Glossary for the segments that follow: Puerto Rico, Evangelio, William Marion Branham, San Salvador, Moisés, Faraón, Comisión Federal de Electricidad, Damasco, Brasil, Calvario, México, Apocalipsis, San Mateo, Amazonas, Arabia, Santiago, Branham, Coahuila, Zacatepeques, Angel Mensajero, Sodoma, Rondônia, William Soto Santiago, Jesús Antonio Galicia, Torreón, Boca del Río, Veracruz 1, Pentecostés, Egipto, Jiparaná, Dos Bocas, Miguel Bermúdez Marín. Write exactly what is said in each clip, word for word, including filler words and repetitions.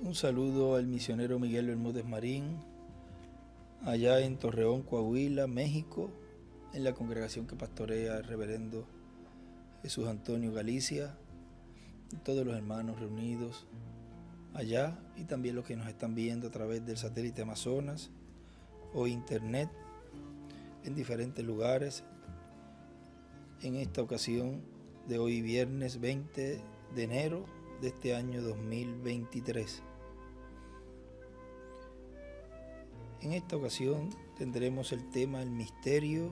Un saludo al misionero Miguel Bermúdez Marín, allá en Torreón, Coahuila, México, en la congregación que pastorea el reverendo Jesús Antonio Galicia, y todos los hermanos reunidos allá, y también los que nos están viendo a través del satélite Amazonas o internet en diferentes lugares. En esta ocasión de hoy, viernes veinte de enero de este año dos mil veintitrés. En esta ocasión tendremos el tema el misterio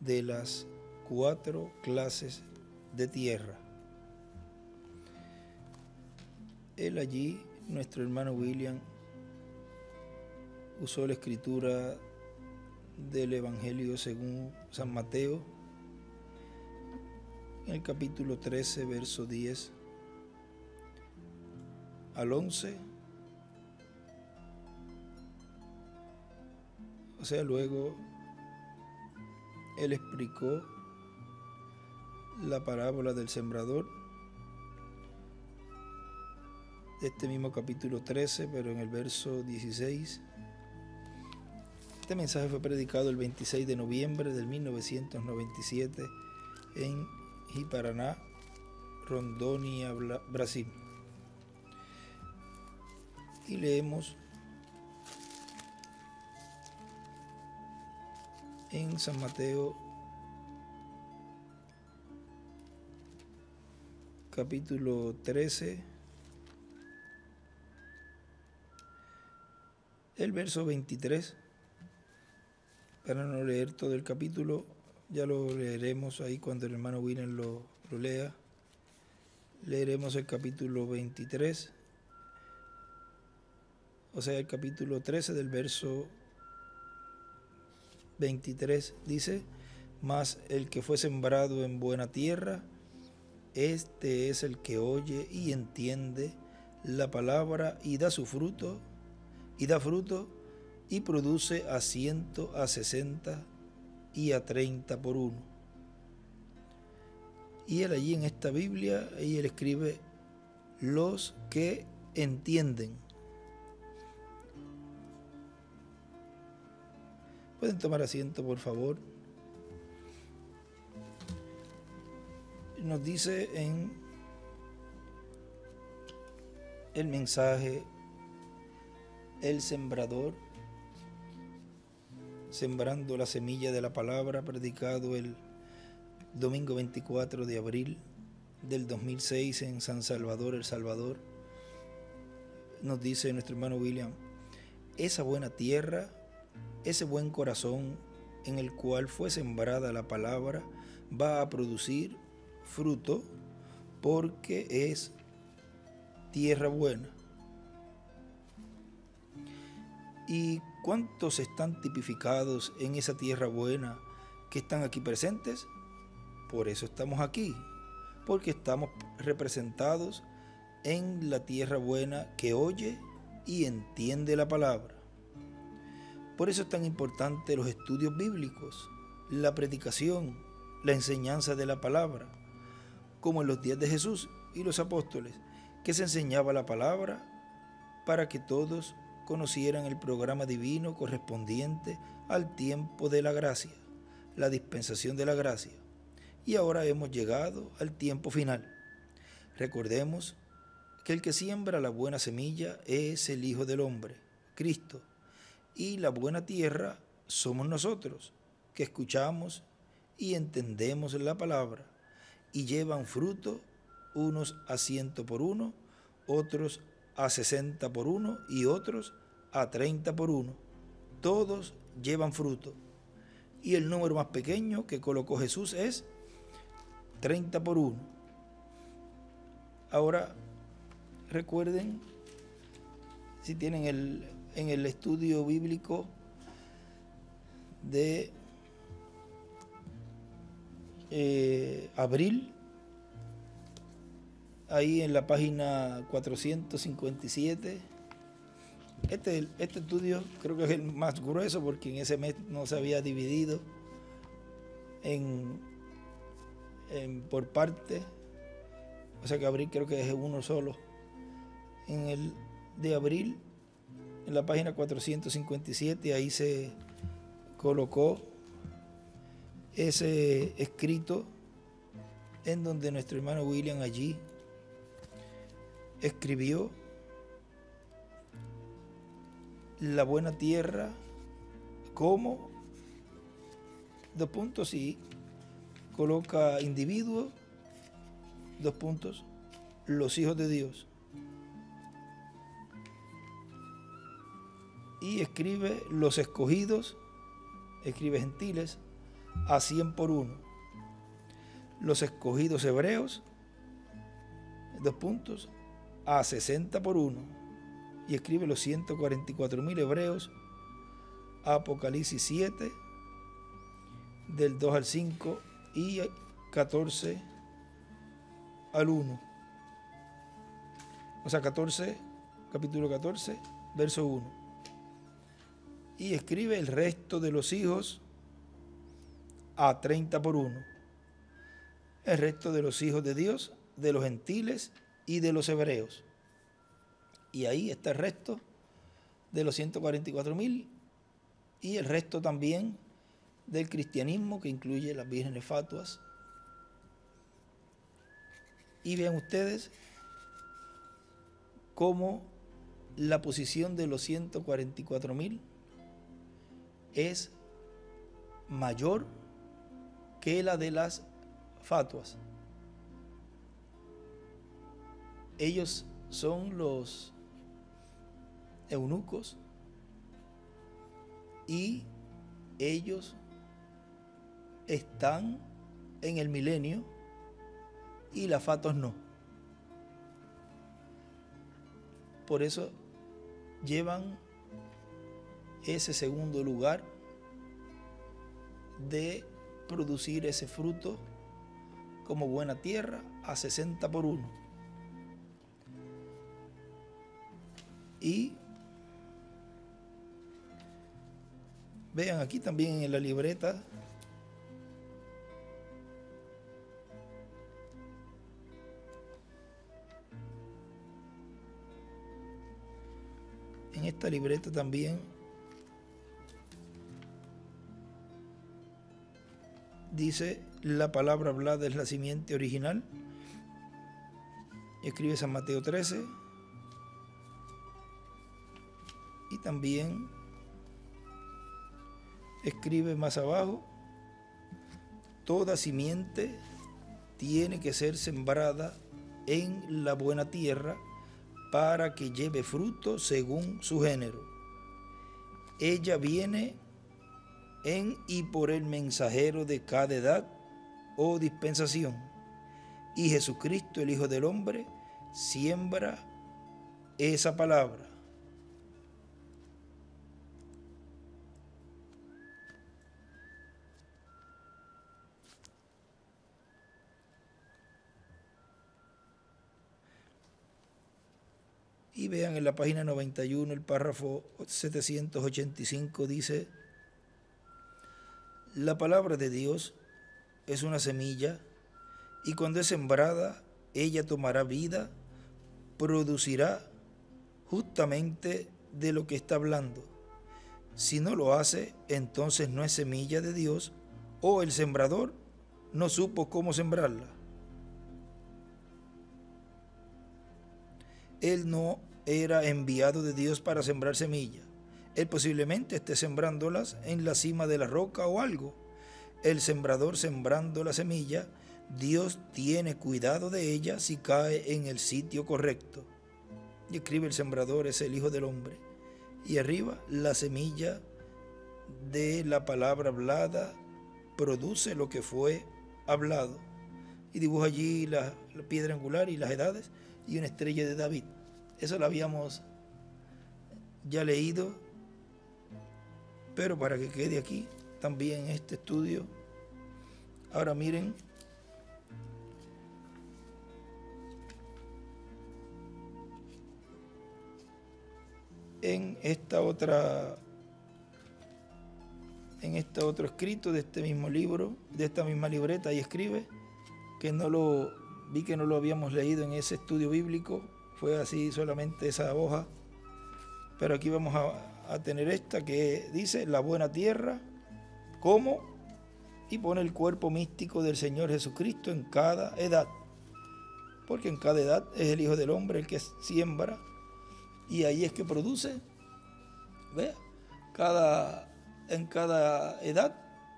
de las cuatro clases de tierra. Él allí, nuestro hermano William, usó la escritura del Evangelio según San Mateo, en el capítulo trece, verso diez al once. O sea, luego él explicó la parábola del sembrador, de este mismo capítulo trece, pero en el verso dieciséis. Este mensaje fue predicado el veintiséis de noviembre del mil novecientos noventa y siete en Jiparaná, Rondônia, Brasil. Y leemos en San Mateo, capítulo trece, el verso veintitrés, para no leer todo el capítulo, ya lo leeremos ahí cuando el hermano William lo, lo lea. Leeremos el capítulo veintitrés, o sea, el capítulo trece del verso veintitrés dice: mas el que fue sembrado en buena tierra, este es el que oye y entiende la palabra y da su fruto, y da fruto y produce a ciento, a sesenta y a treinta por uno. Y él allí en esta Biblia, y él escribe los que entienden. Pueden tomar asiento, por favor. Nos dice en el mensaje: el sembrador, sembrando la semilla de la palabra, predicado el domingo veinticuatro de abril del dos mil seis en San Salvador, El Salvador. Nos dice nuestro hermano William: esa buena tierra, ese buen corazón en el cual fue sembrada la palabra, va a producir fruto porque es tierra buena. ¿Y cuántos están tipificados en esa tierra buena que están aquí presentes? Por eso estamos aquí, porque estamos representados en la tierra buena que oye y entiende la palabra. Por eso es tan importante los estudios bíblicos, la predicación, la enseñanza de la palabra, como en los días de Jesús y los apóstoles, que se enseñaba la palabra para que todos conocieran el programa divino correspondiente al tiempo de la gracia, la dispensación de la gracia. Y ahora hemos llegado al tiempo final. Recordemos que el que siembra la buena semilla es el Hijo del Hombre, Cristo. Y la buena tierra somos nosotros, que escuchamos y entendemos la palabra, y llevan fruto, unos a ciento por uno, otros a sesenta por uno y otros a treinta por uno. Todos llevan fruto. Y el número más pequeño que colocó Jesús es treinta por uno. Ahora, recuerden, si tienen el... en el estudio bíblico de eh, abril, ahí en la página cuatrocientos cincuenta y siete, este, este estudio creo que es el más grueso porque en ese mes no se había dividido en, en, por parte, o sea que abril creo que es uno solo. En el de abril, en la página cuatrocientos cincuenta y siete, ahí se colocó ese escrito en donde nuestro hermano William allí escribió: la buena tierra como, dos puntos, y coloca individuos, dos puntos, los hijos de Dios. Y escribe los escogidos, escribe gentiles, a cien por uno. Los escogidos hebreos, dos puntos, a sesenta por uno. Y escribe los ciento cuarenta y cuatro mil hebreos, Apocalipsis siete, del dos al cinco y catorce al uno. O sea, catorce, capítulo catorce, verso uno. Y escribe el resto de los hijos a treinta por uno. El resto de los hijos de Dios, de los gentiles y de los hebreos. Y ahí está el resto de los ciento cuarenta y cuatro mil y el resto también del cristianismo, que incluye las vírgenes fatuas. Y vean ustedes cómo la posición de los ciento cuarenta y cuatro mil es mayor que la de las fatuas. Ellos son los eunucos y ellos están en el milenio y las fatuas no. Por eso llevan ese segundo lugar de producir ese fruto como buena tierra a sesenta por uno. Y vean aquí también en la libreta en esta libreta también dice: la palabra hablada es la simiente original. Escribe San Mateo trece. Y también escribe más abajo: toda simiente tiene que ser sembrada en la buena tierra para que lleve fruto según su género. Ella viene en y por el mensajero de cada edad o dispensación. Y Jesucristo, el Hijo del Hombre, siembra esa palabra. Y vean en la página noventa y uno, el párrafo setecientos ochenta y cinco dice: la palabra de Dios es una semilla, y cuando es sembrada, ella tomará vida, producirá justamente de lo que está hablando. Si no lo hace, entonces no es semilla de Dios, o el sembrador no supo cómo sembrarla. Él no era enviado de Dios para sembrar semillas. Él posiblemente esté sembrándolas en la cima de la roca o algo. El sembrador sembrando la semilla, Dios tiene cuidado de ella si cae en el sitio correcto. Y escribe: el sembrador es el Hijo del Hombre. Y arriba: la semilla de la palabra hablada produce lo que fue hablado. Y dibuja allí la, la piedra angular y las edades y una estrella de David. Eso lo habíamos ya leído, pero para que quede aquí también este estudio. Ahora miren en esta otra, en este otro escrito de este mismo libro, de esta misma libreta. Ahí escribe que no lo vi, que no lo habíamos leído en ese estudio bíblico, fue así solamente esa hoja Pero aquí vamos a, a tener esta que dice, la buena tierra, como, y pone el cuerpo místico del Señor Jesucristo en cada edad. Porque en cada edad es el Hijo del Hombre el que siembra, y ahí es que produce. Vea, cada, en cada edad,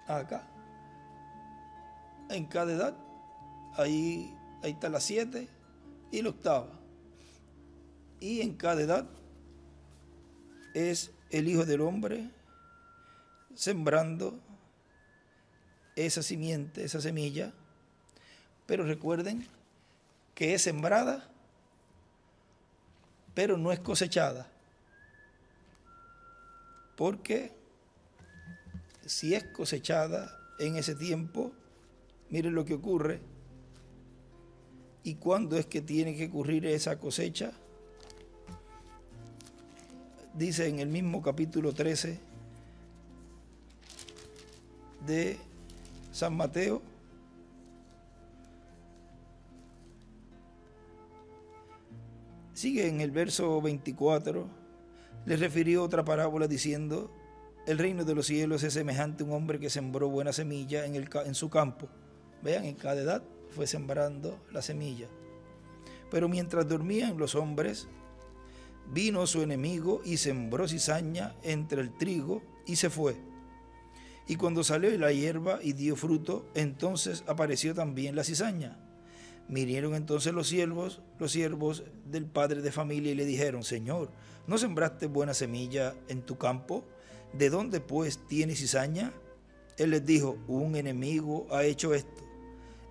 acá, en cada edad, ahí, ahí está la siete y la octava. Y en cada edad es el Hijo del Hombre sembrando esa simiente, esa semilla. Pero recuerden que es sembrada, pero no es cosechada. Porque si es cosechada en ese tiempo, miren lo que ocurre. ¿Y cuándo es que tiene que ocurrir esa cosecha? Dice en el mismo capítulo trece de San Mateo, sigue en el verso veinticuatro, les refirió otra parábola diciendo, el reino de los cielos es semejante a un hombre que sembró buena semilla en, el, en su campo. Vean, en cada edad fue sembrando la semilla. Pero mientras dormían los hombres, vino su enemigo y sembró cizaña entre el trigo y se fue. Y cuando salió la hierba y dio fruto, entonces apareció también la cizaña. Vinieron entonces los siervos, los siervos del padre de familia y le dijeron, Señor, ¿no sembraste buena semilla en tu campo? ¿De dónde pues tiene cizaña? Él les dijo, un enemigo ha hecho esto.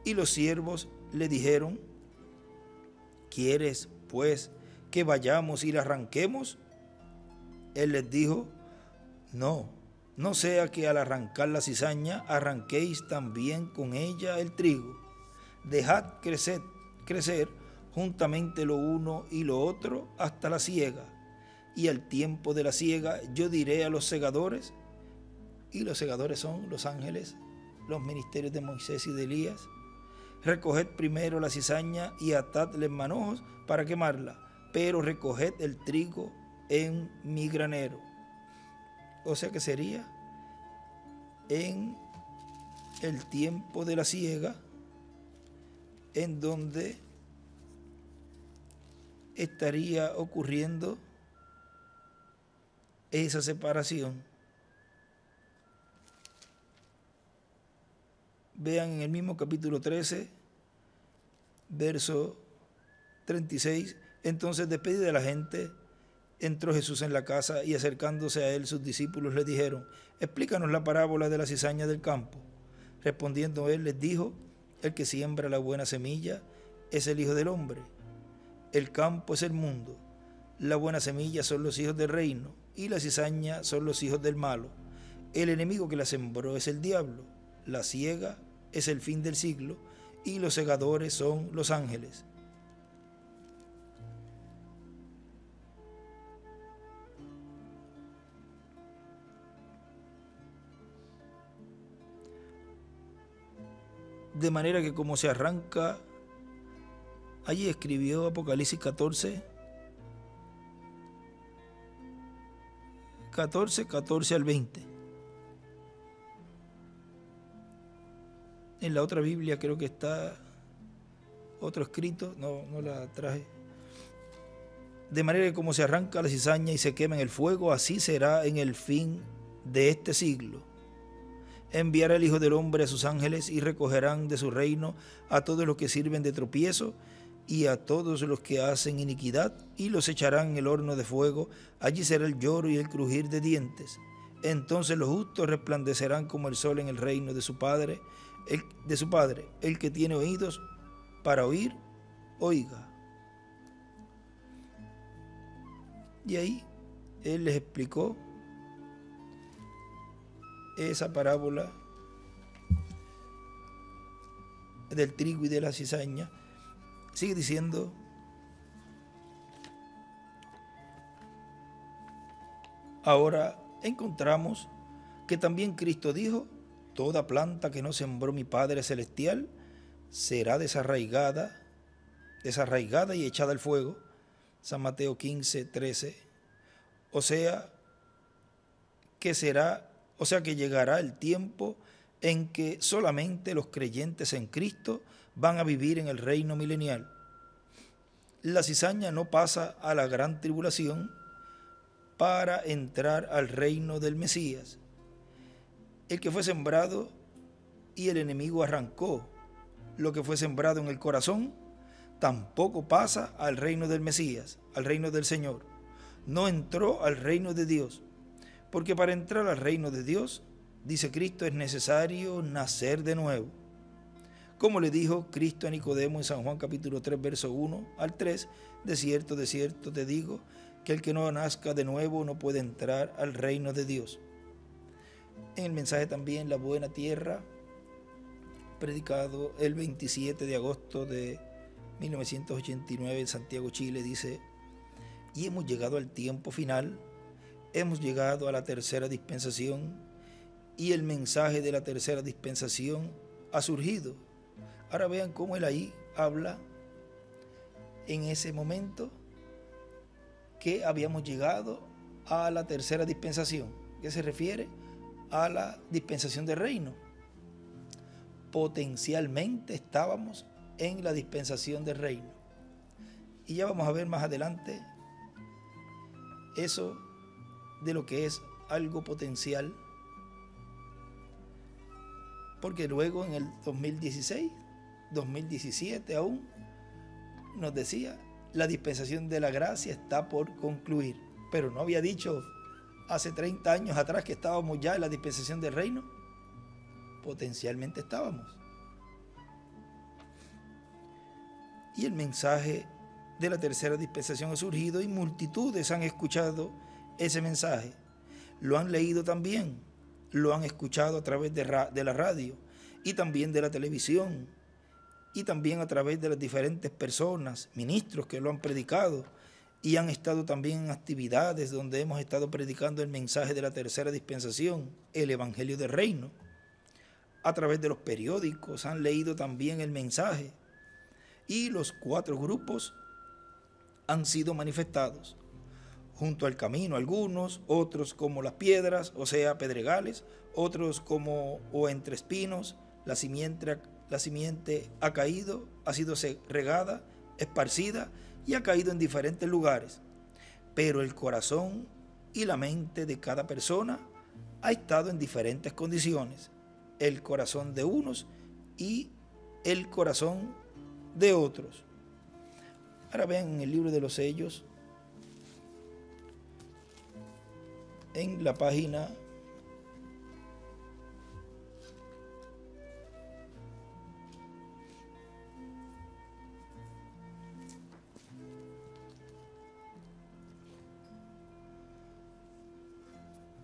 Y los siervos le dijeron, ¿quieres pues que vayamos y la arranquemos? Él les dijo, no, no sea que al arrancar la cizaña arranquéis también con ella el trigo. Dejad crecer, crecer juntamente lo uno y lo otro hasta la siega. Y al tiempo de la siega yo diré a los segadores, y los segadores son los ángeles, los ministerios de Moisés y de Elías, recoged primero la cizaña y atadla en manojos para quemarla, pero recoged el trigo en mi granero. O sea que sería en el tiempo de la siega, en donde estaría ocurriendo esa separación. Vean en el mismo capítulo trece, verso treinta y seis, entonces despedida la gente, entró Jesús en la casa y acercándose a él sus discípulos le dijeron, explícanos la parábola de la cizaña del campo. Respondiendo él les dijo, el que siembra la buena semilla es el Hijo del Hombre. El campo es el mundo. La buena semilla son los hijos del reino y la cizaña son los hijos del malo. El enemigo que la sembró es el diablo. La siega es el fin del siglo y los segadores son los ángeles. De manera que como se arranca, allí escribió Apocalipsis catorce, catorce, catorce al veinte. En la otra Biblia creo que está otro escrito, no, no la traje. De manera que como se arranca la cizaña y se quema en el fuego, así será en el fin de este siglo. Enviará el Hijo del Hombre a sus ángeles y recogerán de su reino a todos los que sirven de tropiezo y a todos los que hacen iniquidad y los echarán en el horno de fuego. Allí será el lloro y el crujir de dientes. Entonces los justos resplandecerán como el sol en el reino de su Padre. El, de su padre. El que tiene oídos para oír, oiga. Y ahí él les explicó esa parábola del trigo y de la cizaña. Sigue diciendo, ahora encontramos que también Cristo dijo, toda planta que no sembró mi Padre Celestial será desarraigada, desarraigada y echada al fuego. San Mateo quince, trece. O sea, que será, o sea que llegará el tiempo en que solamente los creyentes en Cristo van a vivir en el reino milenial. La cizaña no pasa a la gran tribulación para entrar al reino del Mesías. El que fue sembrado y el enemigo arrancó, lo que fue sembrado en el corazón tampoco pasa al reino del Mesías, al reino del Señor. No entró al reino de Dios, porque para entrar al reino de Dios, dice Cristo, es necesario nacer de nuevo. Como le dijo Cristo a Nicodemo en San Juan capítulo tres, verso uno al tres, de cierto, de cierto te digo, que el que no nazca de nuevo no puede entrar al reino de Dios. En el mensaje también La Buena Tierra, predicado el veintisiete de agosto de mil novecientos ochenta y nueve en Santiago, Chile, dice: y hemos llegado al tiempo final, hemos llegado a la tercera dispensación, y el mensaje de la tercera dispensación ha surgido. Ahora vean cómo él ahí habla en ese momento que habíamos llegado a la tercera dispensación, que se refiere a la dispensación del reino. Potencialmente estábamos en la dispensación del reino. Y ya vamos a ver más adelante eso de lo que es algo potencial, porque luego en el dos mil dieciséis, dos mil diecisiete aún nos decía: la dispensación de la gracia está por concluir. Pero no había dicho hace treinta años atrás que estábamos ya en la dispensación del reino. Potencialmente estábamos. Y el mensaje de la tercera dispensación ha surgido, y multitudes han escuchado ese mensaje. Lo han leído también, lo han escuchado a través de, ra de la radio, y también de la televisión, y también a través de las diferentes personas, ministros que lo han predicado, y han estado también en actividades donde hemos estado predicando el mensaje de la tercera dispensación, el Evangelio del Reino. A través de los periódicos han leído también el mensaje, y los cuatro grupos han sido manifestados. Junto al camino algunos, otros como las piedras, o sea, pedregales, otros como o entre espinos, la simiente La simiente ha caído, ha sido regada, esparcida y ha caído en diferentes lugares. Pero el corazón y la mente de cada persona ha estado en diferentes condiciones. El corazón de unos y el corazón de otros. Ahora vean en el libro de los sellos, en la página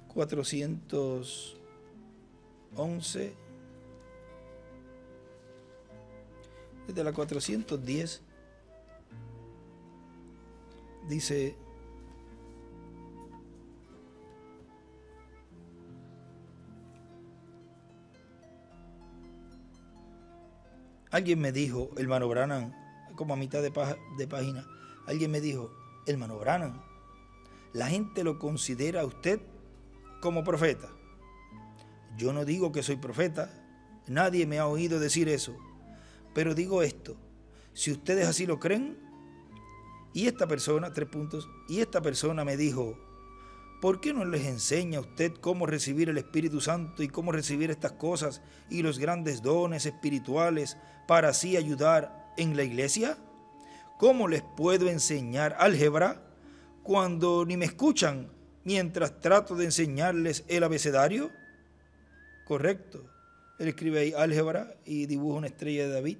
cuatrocientos once, desde la cuatrocientos diez, dice: alguien me dijo, hermano Branham, como a mitad de, paja, de página, alguien me dijo: hermano Branham, la gente lo considera a usted como profeta. Yo no digo que soy profeta, nadie me ha oído decir eso, pero digo esto: si ustedes así lo creen, y esta persona, tres puntos, y esta persona me dijo: ¿por qué no les enseña a usted cómo recibir el Espíritu Santo y cómo recibir estas cosas y los grandes dones espirituales para así ayudar en la iglesia? ¿Cómo les puedo enseñar álgebra cuando ni me escuchan mientras trato de enseñarles el abecedario? Correcto. Él escribe ahí álgebra y dibuja una estrella de David.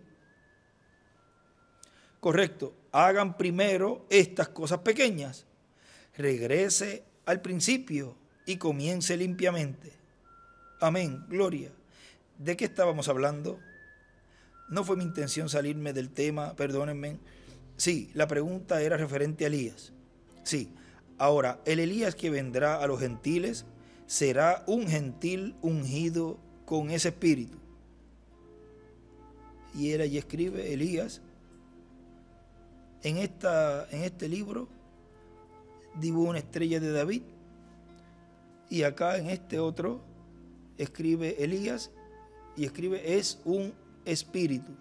Correcto. Hagan primero estas cosas pequeñas. Regrese al principio y comience limpiamente. Amén. Gloria. ¿De qué estábamos hablando? No fue mi intención salirme del tema, perdónenme. Sí, la pregunta era referente a Elías. Sí. Ahora, el Elías que vendrá a los gentiles será un gentil ungido con ese espíritu. Y él allí escribe, Elías, en, esta, en este libro, dibuja una estrella de David. Y acá en este otro escribe Elías y escribe es un espíritu.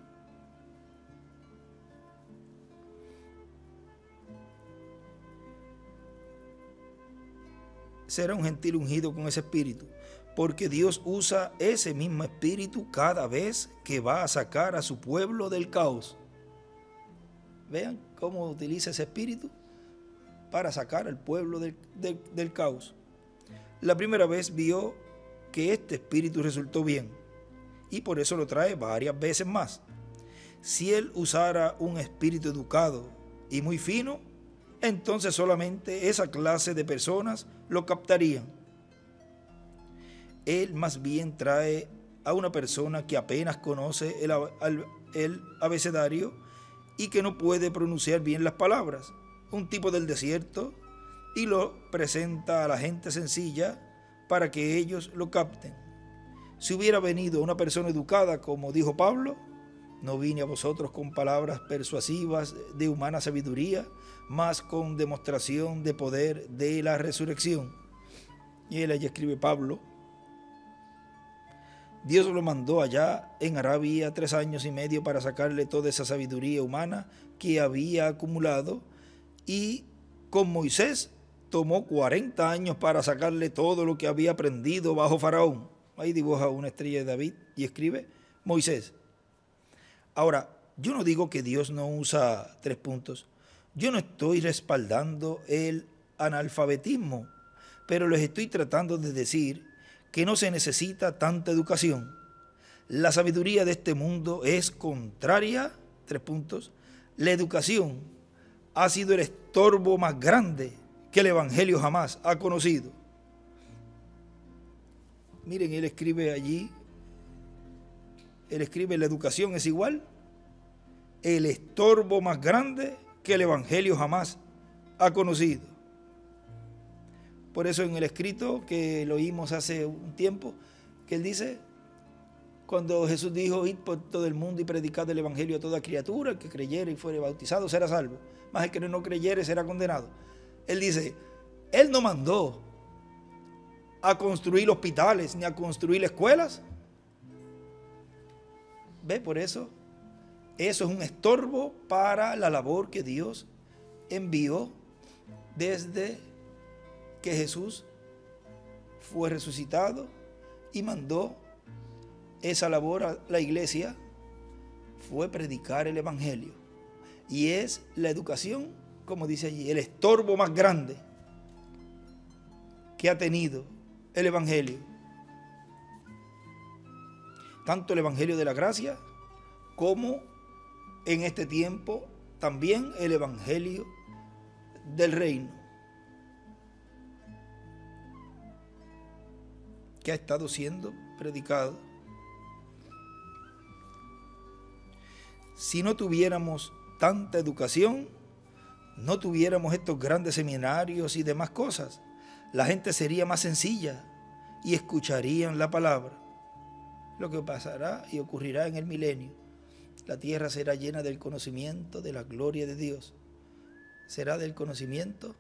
Será un gentil ungido con ese espíritu, porque Dios usa ese mismo espíritu cada vez que va a sacar a su pueblo del caos. Vean cómo utiliza ese espíritu para sacar al pueblo del, del, del caos. La primera vez vio que este espíritu resultó bien y por eso lo trae varias veces más. Si él usara un espíritu educado y muy fino, entonces solamente esa clase de personas lo captarían. Él más bien trae a una persona que apenas conoce el, el, el abecedario y que no puede pronunciar bien las palabras, un tipo del desierto, y lo presenta a la gente sencilla para que ellos lo capten. Si hubiera venido una persona educada, como dijo Pablo, no vine a vosotros con palabras persuasivas de humana sabiduría, mas con demostración de poder de la resurrección. Y él allí escribe Pablo. Dios lo mandó allá en Arabia tres años y medio para sacarle toda esa sabiduría humana que había acumulado, y con Moisés tomó cuarenta años para sacarle todo lo que había aprendido bajo Faraón. Ahí dibuja una estrella de David y escribe Moisés. Ahora, yo no digo que Dios no usa tres puntos. Yo no estoy respaldando el analfabetismo, pero les estoy tratando de decir que no se necesita tanta educación. La sabiduría de este mundo es contraria, tres puntos, la educación ha sido el estorbo más grande que el Evangelio jamás ha conocido. Miren, él escribe allí, él escribe la educación es igual, el estorbo más grande que el Evangelio jamás ha conocido. Por eso en el escrito que lo oímos hace un tiempo, que él dice, cuando Jesús dijo, id por todo el mundo y predicad el Evangelio a toda criatura, el que creyere y fuere bautizado será salvo, mas el que no creyere será condenado. Él dice, él no mandó a construir hospitales ni a construir escuelas. ¿Ve? Por eso, eso es un estorbo para la labor que Dios envió desde que Jesús fue resucitado y mandó esa labor a la iglesia, fue predicar el Evangelio. Y es la educación, como dice allí, el estorbo más grande que ha tenido el Evangelio. Tanto el Evangelio de la Gracia como en este tiempo también el Evangelio del Reino, que ha estado siendo predicado. Si no tuviéramos tanta educación, no tuviéramos estos grandes seminarios y demás cosas, la gente sería más sencilla y escucharían la palabra. Lo que pasará y ocurrirá en el milenio, la tierra será llena del conocimiento de la gloria de Dios. Será del conocimiento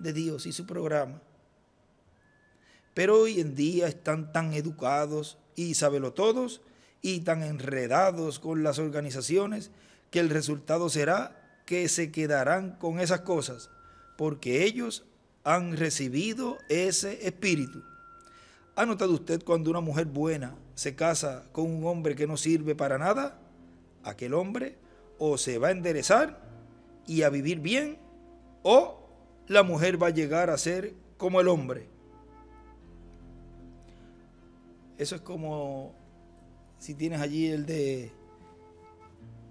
de Dios y su programa. Pero hoy en día están tan educados y sabelotodos y tan enredados con las organizaciones que el resultado será que se quedarán con esas cosas, porque ellos han recibido ese espíritu. ¿Ha notado usted cuando una mujer buena se casa con un hombre que no sirve para nada? Aquel hombre o se va a enderezar y a vivir bien, o la mujer va a llegar a ser como el hombre. Eso es como si tienes allí el de,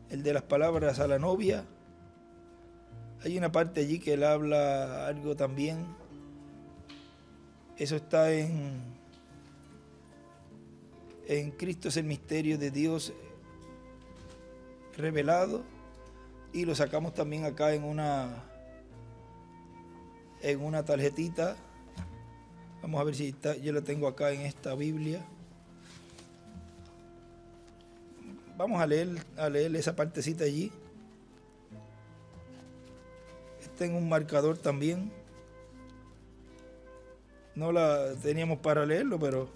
el de las palabras a la novia. Hay una parte allí que él habla algo también. Eso está en... En Cristo es el misterio de Dios revelado, y lo sacamos también acá en una en una tarjetita. Vamos a ver si está, yo la tengo acá en esta Biblia. Vamos a leer, a leer esa partecita allí. Está en un marcador también. no la teníamos para leerlo, pero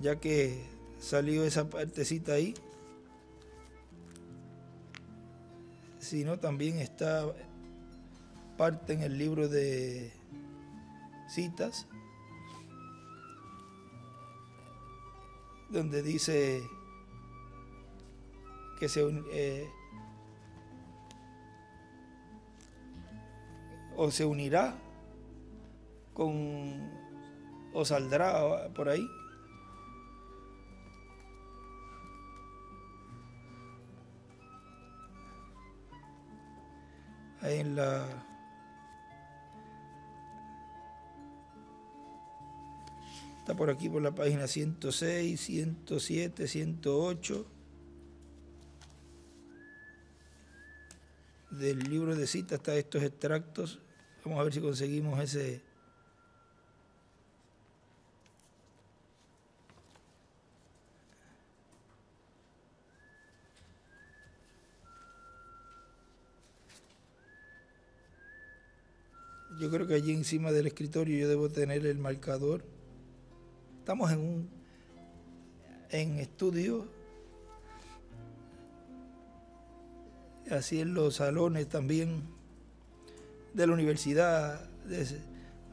ya que salió esa partecita ahí, sino también está parte en el libro de citas, donde dice que se eh, o se unirá con o saldrá por ahí. Ahí en la está por aquí por la página ciento seis, ciento siete, ciento ocho del libro de citas, hasta estos extractos. Vamos a ver si conseguimos ese. Yo creo que allí encima del escritorio yo debo tener el marcador. Estamos en un en estudio, así en los salones también de la universidad.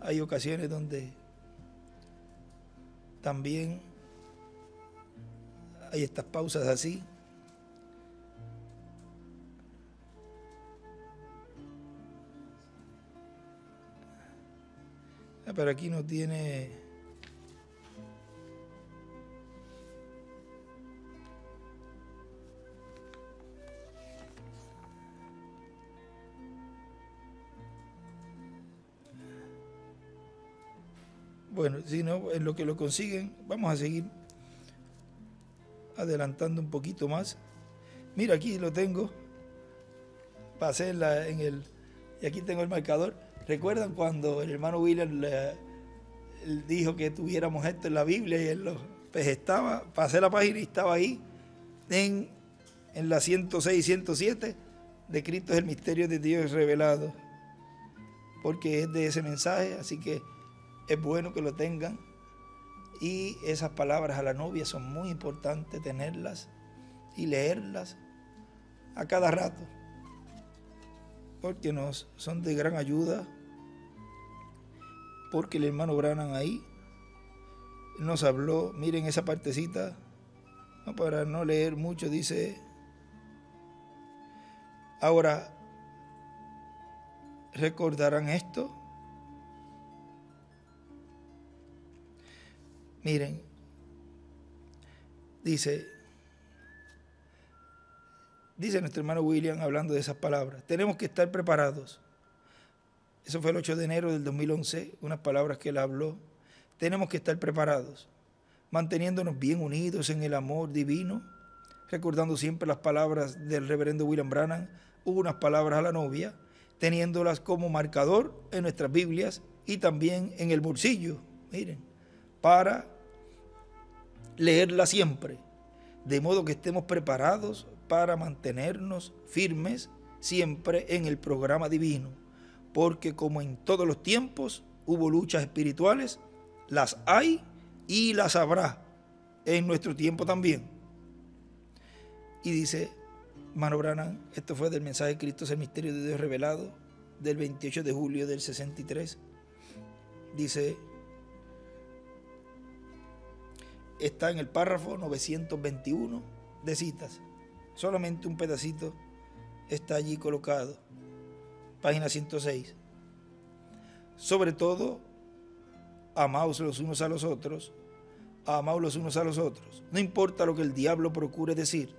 Hay ocasiones donde también hay estas pausas así. Pero aquí no tiene... Bueno, si no, en lo que lo consiguen, vamos a seguir adelantando un poquito más. Mira, aquí lo tengo. Pasé en, la, en el... Y aquí tengo el marcador. ¿Recuerdan cuando el hermano William le, él dijo que tuviéramos esto en la Biblia? Y él lo, pues estaba, pasé la página y estaba ahí, en, en la ciento seis y ciento siete, de Cristo es el misterio de Dios revelado. Porque es de ese mensaje, así que... es bueno que lo tengan, y esas palabras a la novia son muy importantes tenerlas y leerlas a cada rato, porque nos son de gran ayuda, porque el hermano Branham ahí nos habló. Miren esa partecita, no, para no leer mucho, dice: ahora recordarán esto. Miren, dice, dice nuestro hermano William hablando de esas palabras: tenemos que estar preparados. Eso fue el ocho de enero del dos mil once, unas palabras que él habló. Tenemos que estar preparados, manteniéndonos bien unidos en el amor divino, recordando siempre las palabras del reverendo William Branham, unas palabras a la novia, teniéndolas como marcador en nuestras Biblias y también en el bolsillo, miren, para leerla siempre, de modo que estemos preparados para mantenernos firmes siempre en el programa divino, porque como en todos los tiempos hubo luchas espirituales, las hay y las habrá en nuestro tiempo también. Y dice Mano Branham, esto fue del mensaje de Cristo es el misterio de Dios revelado, del veintiocho de julio del sesenta y tres, dice... está en el párrafo novecientos veintiuno de citas. Solamente un pedacito está allí colocado. Página ciento seis. Sobre todo, amaos los unos a los otros. Amaos los unos a los otros. No importa lo que el diablo procure decir.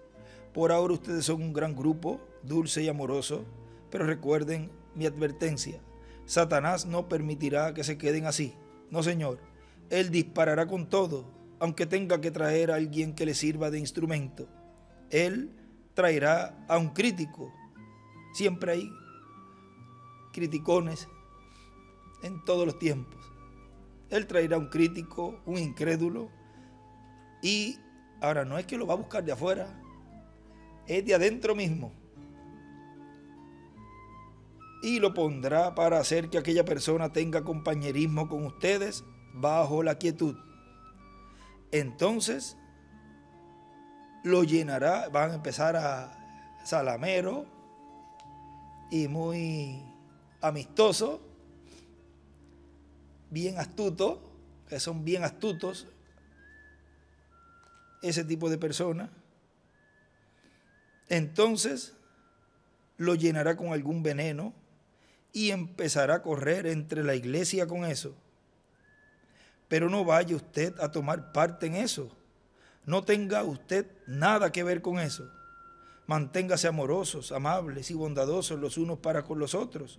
Por ahora ustedes son un gran grupo, dulce y amoroso. Pero recuerden mi advertencia. Satanás no permitirá que se queden así. No, señor. Él disparará con todo, aunque tenga que traer a alguien que le sirva de instrumento. Él traerá a un crítico. Siempre hay criticones en todos los tiempos. Él traerá un crítico, un incrédulo. Y ahora no es que lo va a buscar de afuera, es de adentro mismo. y lo pondrá para hacer que aquella persona tenga compañerismo con ustedes bajo la quietud. Entonces lo llenará, van a empezar a salamero y muy amistoso, bien astuto, que son bien astutos ese tipo de personas. Entonces lo llenará con algún veneno y empezará a correr entre la iglesia con eso. Pero no vaya usted a tomar parte en eso. No tenga usted nada que ver con eso. Manténgase amorosos, amables y bondadosos los unos para con los otros.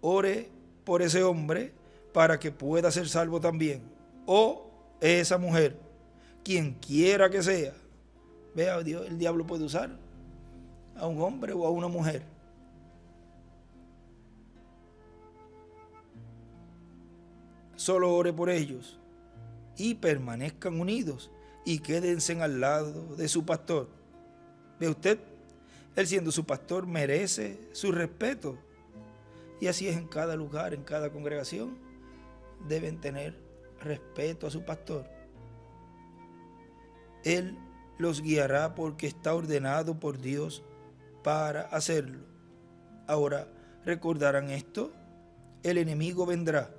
Ore por ese hombre para que pueda ser salvo también. O esa mujer, quien quiera que sea. Vea, el diablo puede usar a un hombre o a una mujer. Solo ore por ellos y permanezcan unidos y quédense al lado de su pastor. ¿Ve usted? Él, siendo su pastor, merece su respeto. Y así es en cada lugar, en cada congregación. Deben tener respeto a su pastor. Él los guiará porque está ordenado por Dios para hacerlo. Ahora, ¿recordarán esto? El enemigo vendrá.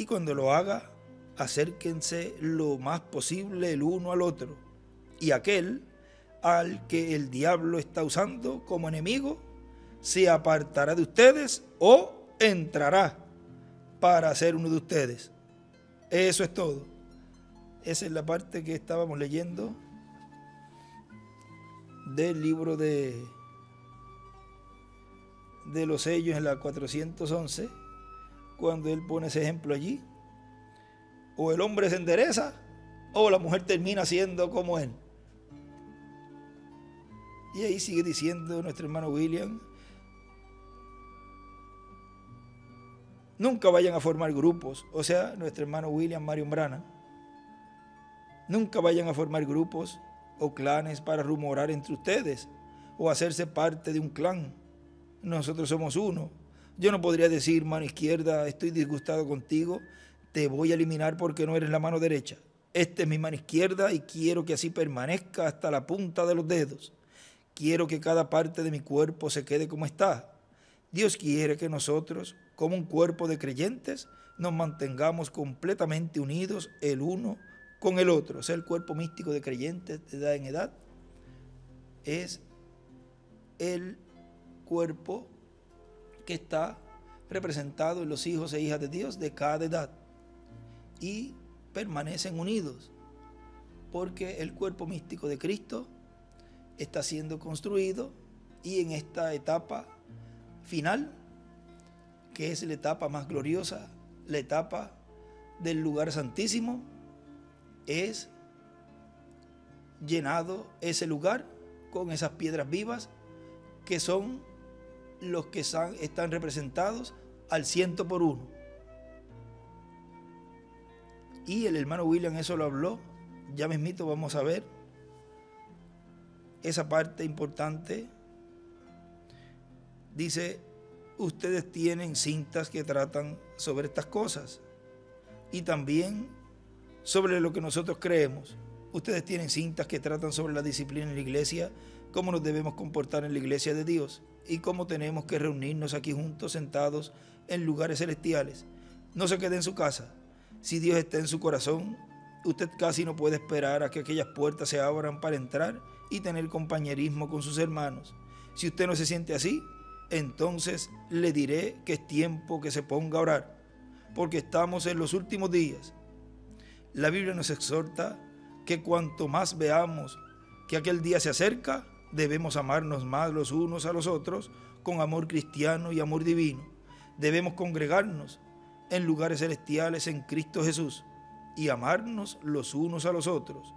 Y cuando lo haga, acérquense lo más posible el uno al otro. Y aquel al que el diablo está usando como enemigo se apartará de ustedes o entrará para ser uno de ustedes. Eso es todo. Esa es la parte que estábamos leyendo del libro de, de los sellos en la cuatrocientos once. Cuando él pone ese ejemplo allí, o el hombre se endereza, o la mujer termina siendo como él. Y ahí sigue diciendo nuestro hermano William, nunca vayan a formar grupos, o sea, nuestro hermano William Marion Branham, nunca vayan a formar grupos o clanes para rumorar entre ustedes, o hacerse parte de un clan. Nosotros somos uno. Yo no podría decir, mano izquierda, estoy disgustado contigo, te voy a eliminar porque no eres la mano derecha. Esta es mi mano izquierda y quiero que así permanezca hasta la punta de los dedos. Quiero que cada parte de mi cuerpo se quede como está. Dios quiere que nosotros, como un cuerpo de creyentes, nos mantengamos completamente unidos el uno con el otro. O sea, el cuerpo místico de creyentes de edad en edad es el cuerpo que está representado en los hijos e hijas de Dios de cada edad y permanecen unidos porque el cuerpo místico de Cristo está siendo construido y en esta etapa final, que es la etapa más gloriosa, la etapa del lugar santísimo, es llenado ese lugar con esas piedras vivas que son los que están representados al ciento por uno. Y el hermano William eso lo habló, ya mismito vamos a ver esa parte importante. Dice, ustedes tienen cintas que tratan sobre estas cosas y también sobre lo que nosotros creemos. Ustedes tienen cintas que tratan sobre la disciplina en la iglesia, cómo nos debemos comportar en la iglesia de Dios y cómo tenemos que reunirnos aquí juntos, sentados en lugares celestiales. No se quede en su casa. Si Dios está en su corazón, usted casi no puede esperar a que aquellas puertas se abran para entrar y tener compañerismo con sus hermanos. Si usted no se siente así, entonces le diré que es tiempo que se ponga a orar, porque estamos en los últimos días. La Biblia nos exhorta que cuanto más veamos que aquel día se acerca, debemos amarnos más los unos a los otros con amor cristiano y amor divino. Debemos congregarnos en lugares celestiales en Cristo Jesús y amarnos los unos a los otros.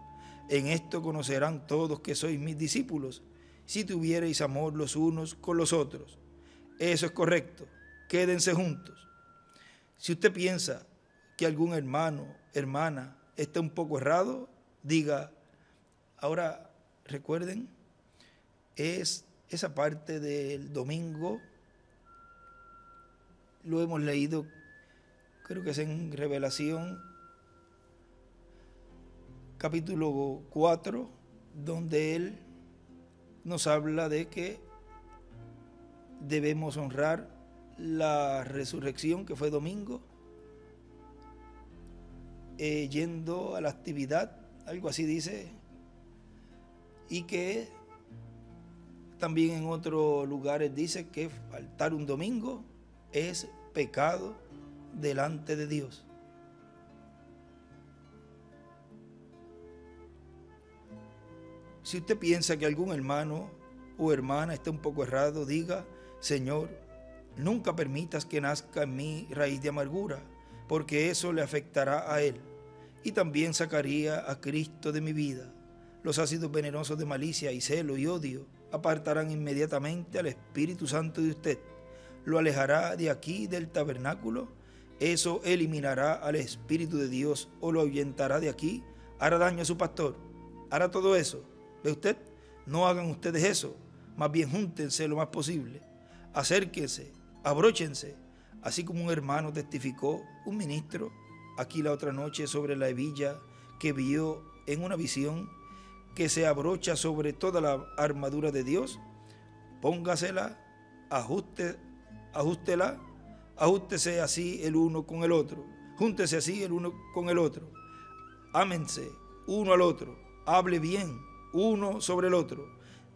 En esto conocerán todos que sois mis discípulos, si tuviereis amor los unos con los otros. Eso es correcto. Quédense juntos. Si usted piensa que algún hermano, hermana, está un poco errado, diga, ahora recuerden, es esa parte del domingo lo hemos leído, creo que es en Revelación, capítulo cuatro, donde Él nos habla de que debemos honrar la resurrección, que fue domingo, eh, yendo a la actividad, algo así dice, y que también en otros lugares dice que faltar un domingo es pecado delante de Dios. Si usted piensa que algún hermano o hermana está un poco errado, diga: Señor, nunca permitas que nazca en mí raíz de amargura, porque eso le afectará a él y también sacaría a Cristo de mi vida. Los ácidos venenosos de malicia y celo y odio apartarán inmediatamente al Espíritu Santo de usted. Lo alejará de aquí, del tabernáculo. Eso eliminará al Espíritu de Dios o lo ahuyentará de aquí. Hará daño a su pastor. Hará todo eso. ¿Ve usted? No hagan ustedes eso. Más bien júntense lo más posible. Acérquense, abróchense. Así como un hermano testificó, un ministro, aquí la otra noche sobre la hebilla que vio en una visión, que se abrocha sobre toda la armadura de Dios. Póngasela, ajuste, ajústela, ajústese así el uno con el otro, júntese así el uno con el otro, ámense uno al otro, hable bien uno sobre el otro,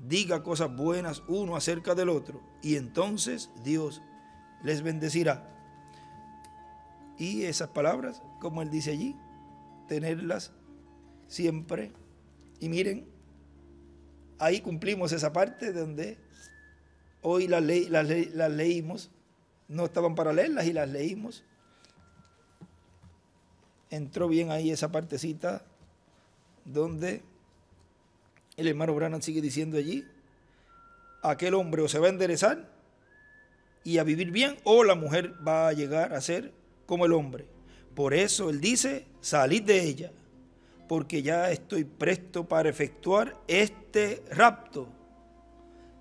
diga cosas buenas uno acerca del otro, y entonces Dios les bendecirá. Y esas palabras, como él dice allí, tenerlas siempre. Y miren, ahí cumplimos esa parte donde hoy las, le las, le las leímos, no estaban para leerlas y las leímos. Entró bien ahí esa partecita donde el hermano Branham sigue diciendo allí: aquel hombre o se va a enderezar y a vivir bien, o la mujer va a llegar a ser como el hombre. Por eso él dice: salid de ella, porque ya estoy presto para efectuar este rapto,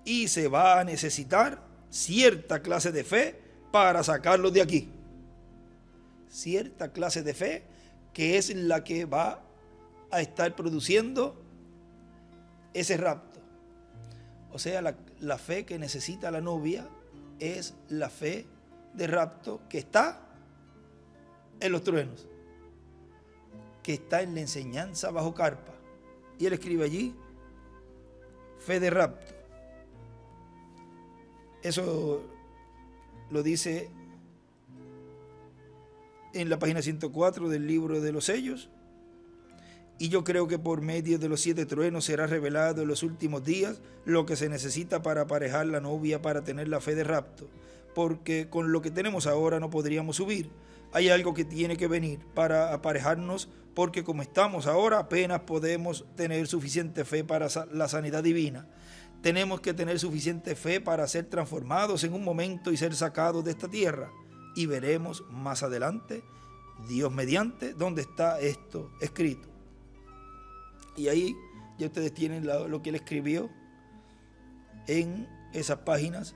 y se va a necesitar cierta clase de fe para sacarlos de aquí. Cierta clase de fe que es la que va a estar produciendo ese rapto. O sea, la, la fe que necesita la novia es la fe de rapto que está en los truenos, que está en la enseñanza bajo carpa. Y él escribe allí: fe de rapto. Eso lo dice en la página ciento cuatro del libro de los sellos. Y yo creo que por medio de los siete truenos será revelado en los últimos días lo que se necesita para aparejar la novia para tener la fe de rapto, porque con lo que tenemos ahora no podríamos subir. Hay algo que tiene que venir para aparejarnos, porque como estamos ahora apenas podemos tener suficiente fe para la sanidad divina. Tenemos que tener suficiente fe para ser transformados en un momento y ser sacados de esta tierra. Y veremos más adelante, Dios mediante, dónde está esto escrito. Y ahí ya ustedes tienen lo que él escribió en esas páginas.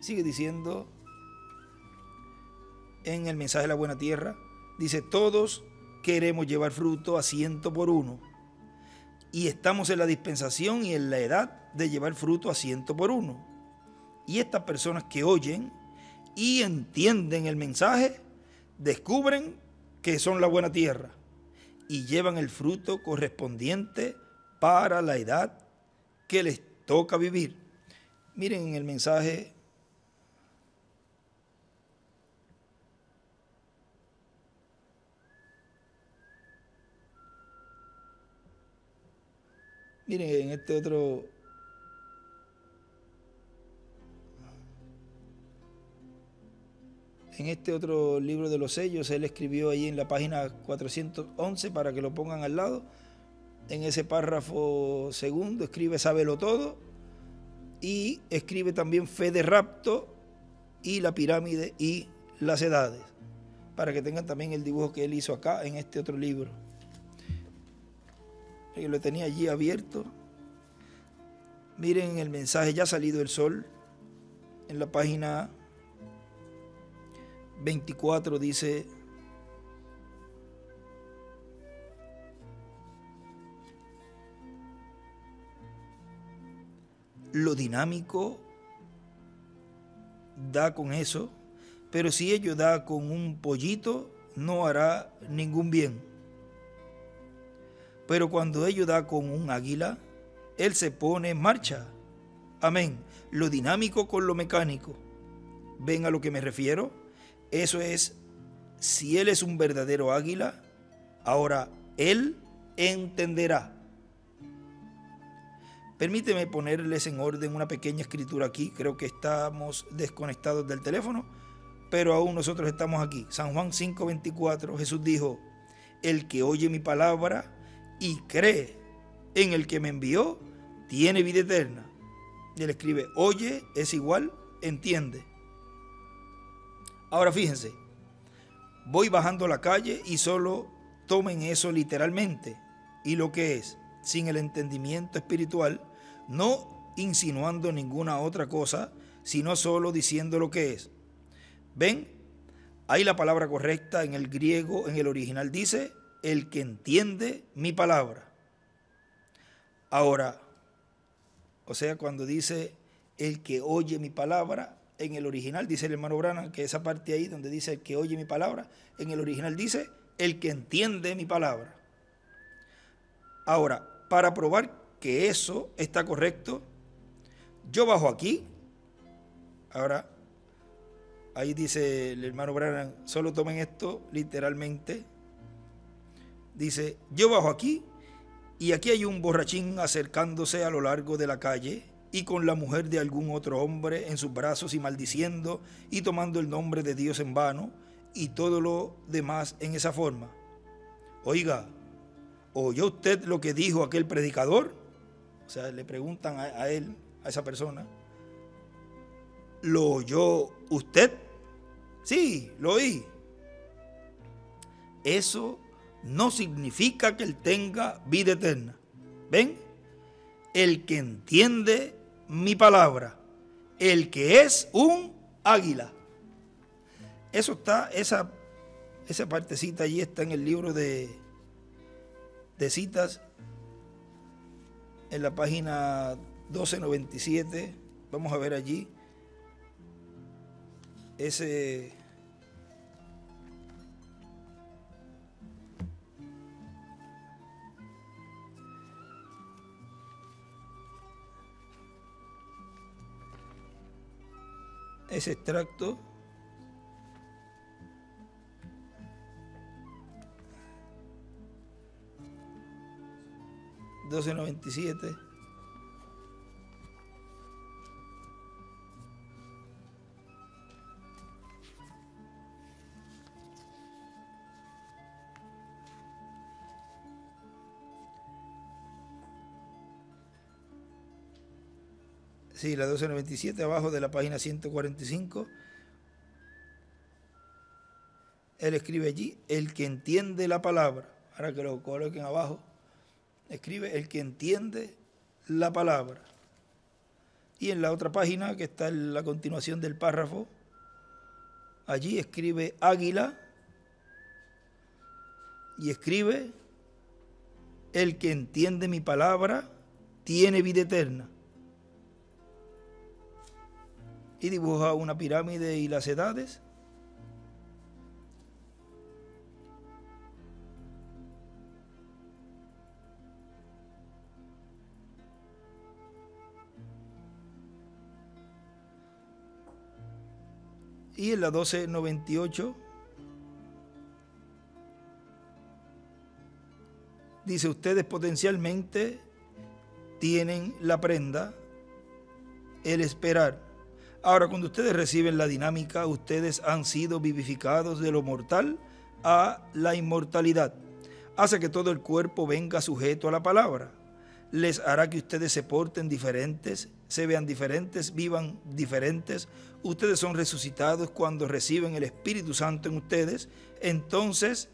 Sigue diciendo en el mensaje de la buena tierra, dice: todos queremos llevar fruto a ciento por uno, y estamos en la dispensación y en la edad de llevar fruto a ciento por uno. Y estas personas que oyen y entienden el mensaje, descubren que son la buena tierra y llevan el fruto correspondiente para la edad que les toca vivir. Miren en el mensaje Miren, en este otro, en este otro libro de los sellos, él escribió ahí en la página cuatrocientos once, para que lo pongan al lado, en ese párrafo segundo, escribe sábelo todo, y escribe también fe de rapto y la pirámide y las edades, para que tengan también el dibujo que él hizo acá en este otro libro. Que lo tenía allí abierto. Miren el mensaje, ya ha salido el sol, en la página veinticuatro dice: lo dinámico da con eso, pero si ello da con un pollito, no hará ningún bien. Pero cuando ello da con un águila, él se pone en marcha. Amén. Lo dinámico con lo mecánico. ¿Ven a lo que me refiero? Eso es, si él es un verdadero águila, ahora él entenderá. Permíteme ponerles en orden una pequeña escritura aquí. Creo que estamos desconectados del teléfono, pero aún nosotros estamos aquí. San Juan cinco veinticuatro, Jesús dijo: el que oye mi palabra y cree en el que me envió, tiene vida eterna. Y él escribe: oye es igual, entiende. Ahora fíjense, voy bajando la calle y solo tomen eso literalmente y lo que es, sin el entendimiento espiritual, no insinuando ninguna otra cosa, sino solo diciendo lo que es. ¿Ven? Ahí la palabra correcta en el griego, en el original dice: el que entiende mi palabra. Ahora, o sea, cuando dice el que oye mi palabra, en el original dice el hermano Branham que esa parte ahí donde dice el que oye mi palabra, en el original dice el que entiende mi palabra. Ahora, para probar que eso está correcto, yo bajo aquí. Ahora, ahí dice el hermano Branham, solo tomen esto literalmente. Dice: yo bajo aquí y aquí hay un borrachín acercándose a lo largo de la calle y con la mujer de algún otro hombre en sus brazos y maldiciendo y tomando el nombre de Dios en vano y todo lo demás en esa forma. Oiga, ¿oyó usted lo que dijo aquel predicador? O sea, le preguntan a, a él, a esa persona. ¿Lo oyó usted? Sí, lo oí. Eso no significa que él tenga vida eterna. ¿Ven? El que entiende mi palabra, el que es un águila. Eso está, esa, esa partecita allí está en el libro de... de citas, en la página doce noventa y siete, vamos a ver allí ese ese extracto. doce noventa y siete. Sí, la doce noventa y siete, abajo de la página ciento cuarenta y cinco. Él escribe allí: el que entiende la palabra. Ahora que lo coloquen abajo. Escribe: el que entiende la palabra. Y en la otra página, que está en la continuación del párrafo, allí escribe águila y escribe: el que entiende mi palabra tiene vida eterna. Y dibuja una pirámide y las edades. Y en la doce noventa y ocho dice: ustedes potencialmente tienen la prenda, el esperar. Ahora, cuando ustedes reciben la dinámica, ustedes han sido vivificados de lo mortal a la inmortalidad. Hace que todo el cuerpo venga sujeto a la palabra. Les hará que ustedes se porten diferentes, se vean diferentes, vivan diferentes. Ustedes son resucitados cuando reciben el Espíritu Santo en ustedes. Entonces,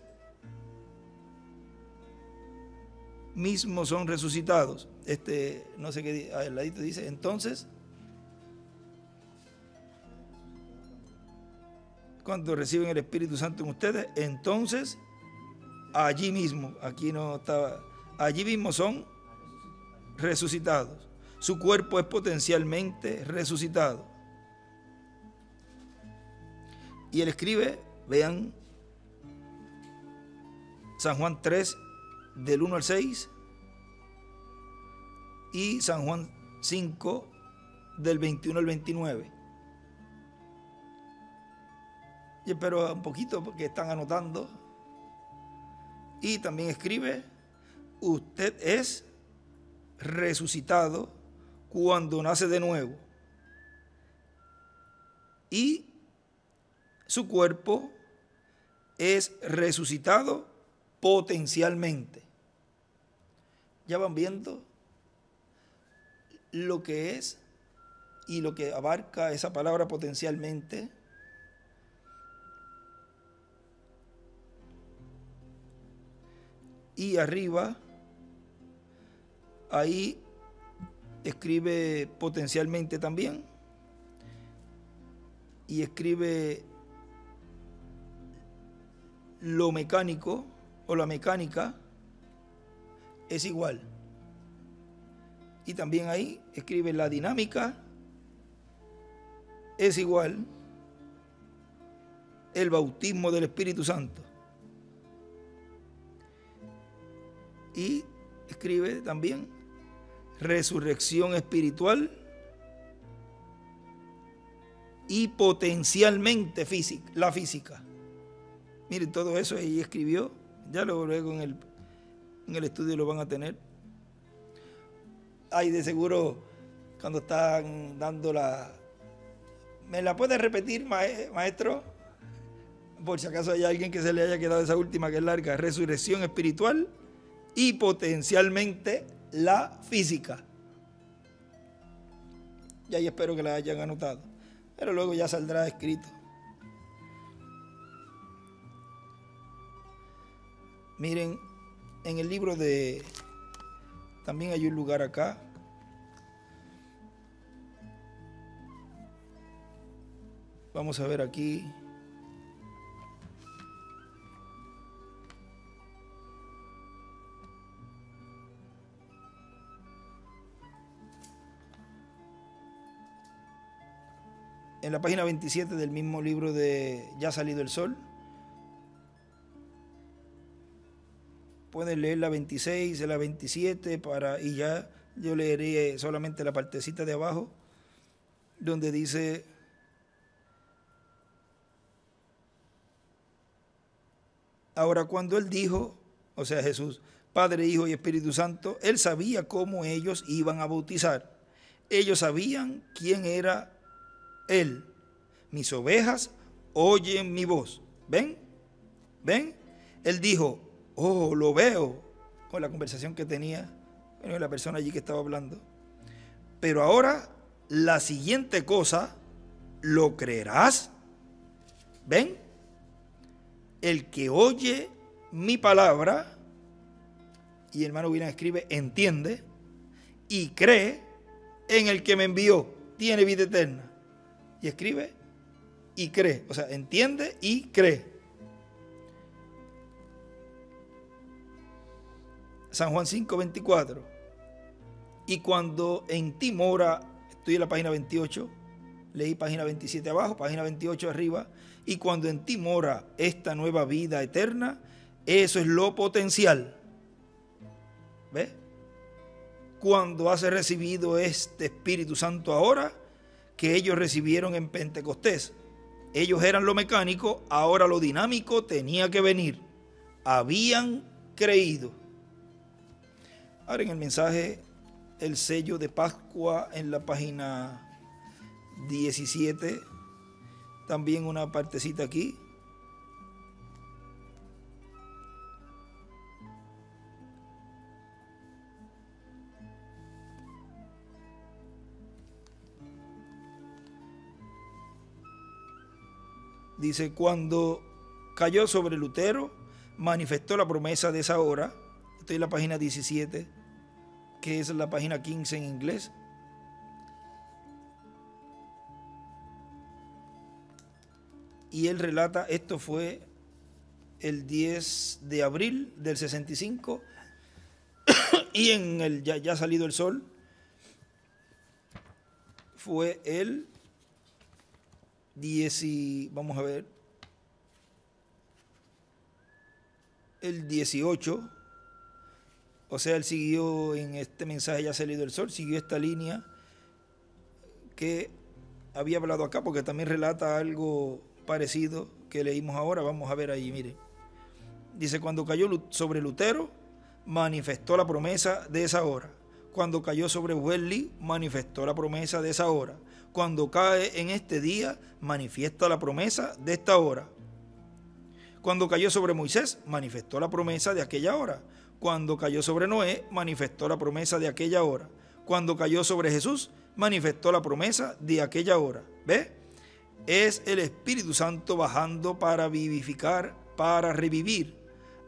mismos son resucitados. Este, no sé qué, al ladito dice, entonces, cuando reciben el Espíritu Santo en ustedes, entonces allí mismo, aquí no estaba, allí mismo son resucitados. Su cuerpo es potencialmente resucitado. Y él escribe, vean, San Juan tres, del uno al seis, y San Juan cinco, del veintiuno al veintinueve. Yo espero un poquito porque están anotando. Y también escribe, usted es resucitado cuando nace de nuevo. Y su cuerpo es resucitado potencialmente. Ya van viendo lo que es y lo que abarca esa palabra potencialmente. Y arriba, ahí escribe potencialmente también. Y escribe lo mecánico o la mecánica es igual. Y también ahí escribe la dinámica es igual. El bautismo del Espíritu Santo. Y escribe también resurrección espiritual y potencialmente física, la física. Miren, todo eso ahí escribió. Ya lo, luego en el, en el estudio lo van a tener. Ay, de seguro, cuando están dando la... ¿Me la puede repetir, maestro? Por si acaso hay alguien que se le haya quedado esa última que es larga. Resurrección espiritual y potencialmente la física. Y ahí espero que la hayan anotado. Pero luego ya saldrá escrito. Miren, en el libro de... También hay un lugar acá. Vamos a ver aquí. En la página veintisiete del mismo libro de Ya ha salido el sol. Pueden leer la veintiséis, la veintisiete, para, y ya yo leeré solamente la partecita de abajo, donde dice, ahora cuando él dijo, o sea Jesús, Padre, Hijo y Espíritu Santo, él sabía cómo ellos iban a bautizar. Ellos sabían quién era él. Mis ovejas oyen mi voz. ¿Ven? ¿Ven? Él dijo, oh, lo veo, con la conversación que tenía, bueno, la persona allí que estaba hablando. Pero ahora, la siguiente cosa, ¿lo creerás? ¿Ven? El que oye mi palabra, y hermano William escribe, entiende, y cree en el que me envió, tiene vida eterna. Y escribe, y cree, o sea, entiende y cree. San Juan cinco, veinticuatro. Y cuando en ti mora, estoy en la página veintiocho, leí página veintisiete abajo, página veintiocho arriba. Y cuando en ti mora esta nueva vida eterna, eso es lo potencial. ¿Ves? Cuando has recibido este Espíritu Santo ahora, que ellos recibieron en Pentecostés. Ellos eran lo mecánico, ahora lo dinámico tenía que venir. Habían creído. Ahora en el mensaje, el sello de Pascua en la página diecisiete, también una partecita aquí. Dice, cuando cayó sobre Lutero, manifestó la promesa de esa hora. Estoy en la página diecisiete. Que es la página quince en inglés. y él relata, esto fue el diez de abril del sesenta y cinco, y en el ya, ya salido el sol, fue el diez, vamos a ver, el dieciocho, o sea, él siguió en este mensaje ya salido el sol, siguió esta línea que había hablado acá, porque también relata algo parecido que leímos ahora. Vamos a ver ahí, mire. Dice, cuando cayó sobre Lutero, manifestó la promesa de esa hora. Cuando cayó sobre Wesley, manifestó la promesa de esa hora. Cuando cae en este día, manifiesta la promesa de esta hora. Cuando cayó sobre Moisés, manifestó la promesa de aquella hora. Cuando cayó sobre Noé, manifestó la promesa de aquella hora. Cuando cayó sobre Jesús, manifestó la promesa de aquella hora. ¿Ve? Es el Espíritu Santo bajando para vivificar, para revivir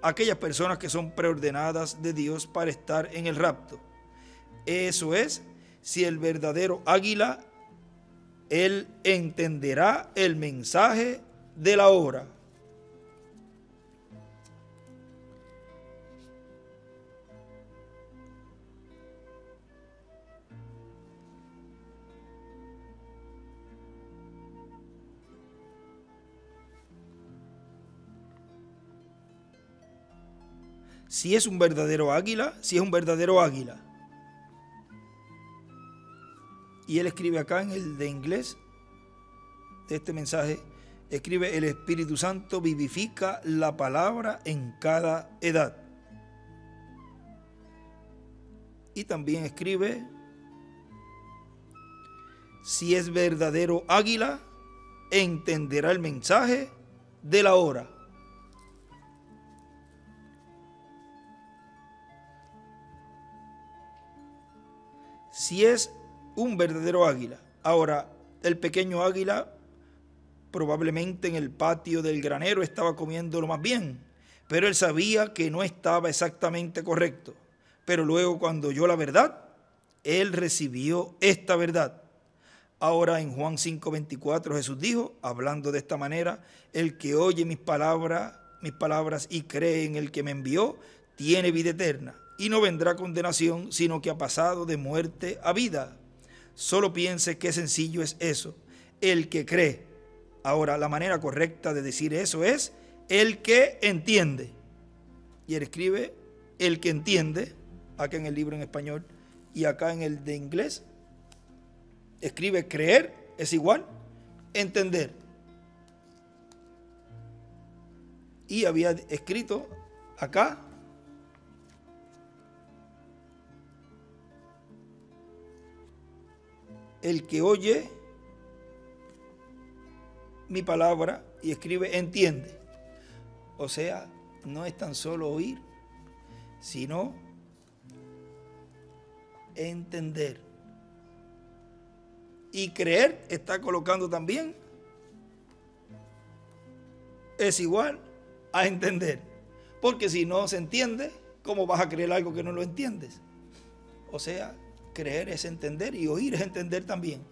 aquellas personas que son preordenadas de Dios para estar en el rapto. Eso es, si el verdadero águila, él entenderá el mensaje de la hora. Si es un verdadero águila, si es un verdadero águila. Y él escribe acá en el de inglés, de este mensaje, escribe: el Espíritu Santo vivifica la palabra en cada edad. Y también escribe, si es verdadero águila, entenderá el mensaje de la hora. Si es un verdadero águila. Ahora, el pequeño águila probablemente en el patio del granero estaba comiéndolo más bien, pero él sabía que no estaba exactamente correcto. Pero luego cuando oyó la verdad, él recibió esta verdad. Ahora en Juan cinco veinticuatro Jesús dijo, hablando de esta manera: el que oye mis palabras, mis palabras y cree en el que me envió, tiene vida eterna. Y no vendrá condenación, sino que ha pasado de muerte a vida. Solo piense qué sencillo es eso. El que cree. Ahora, la manera correcta de decir eso es el que entiende. Y él escribe el que entiende, acá en el libro en español y acá en el de inglés. Escribe creer es igual entender. Y había escrito acá, el que oye mi palabra y escribe, entiende. O sea, no es tan solo oír, sino entender. Y creer está colocando también, es igual a entender. Porque si no se entiende, ¿cómo vas a creer algo que no lo entiendes? O sea, creer es entender y oír es entender también.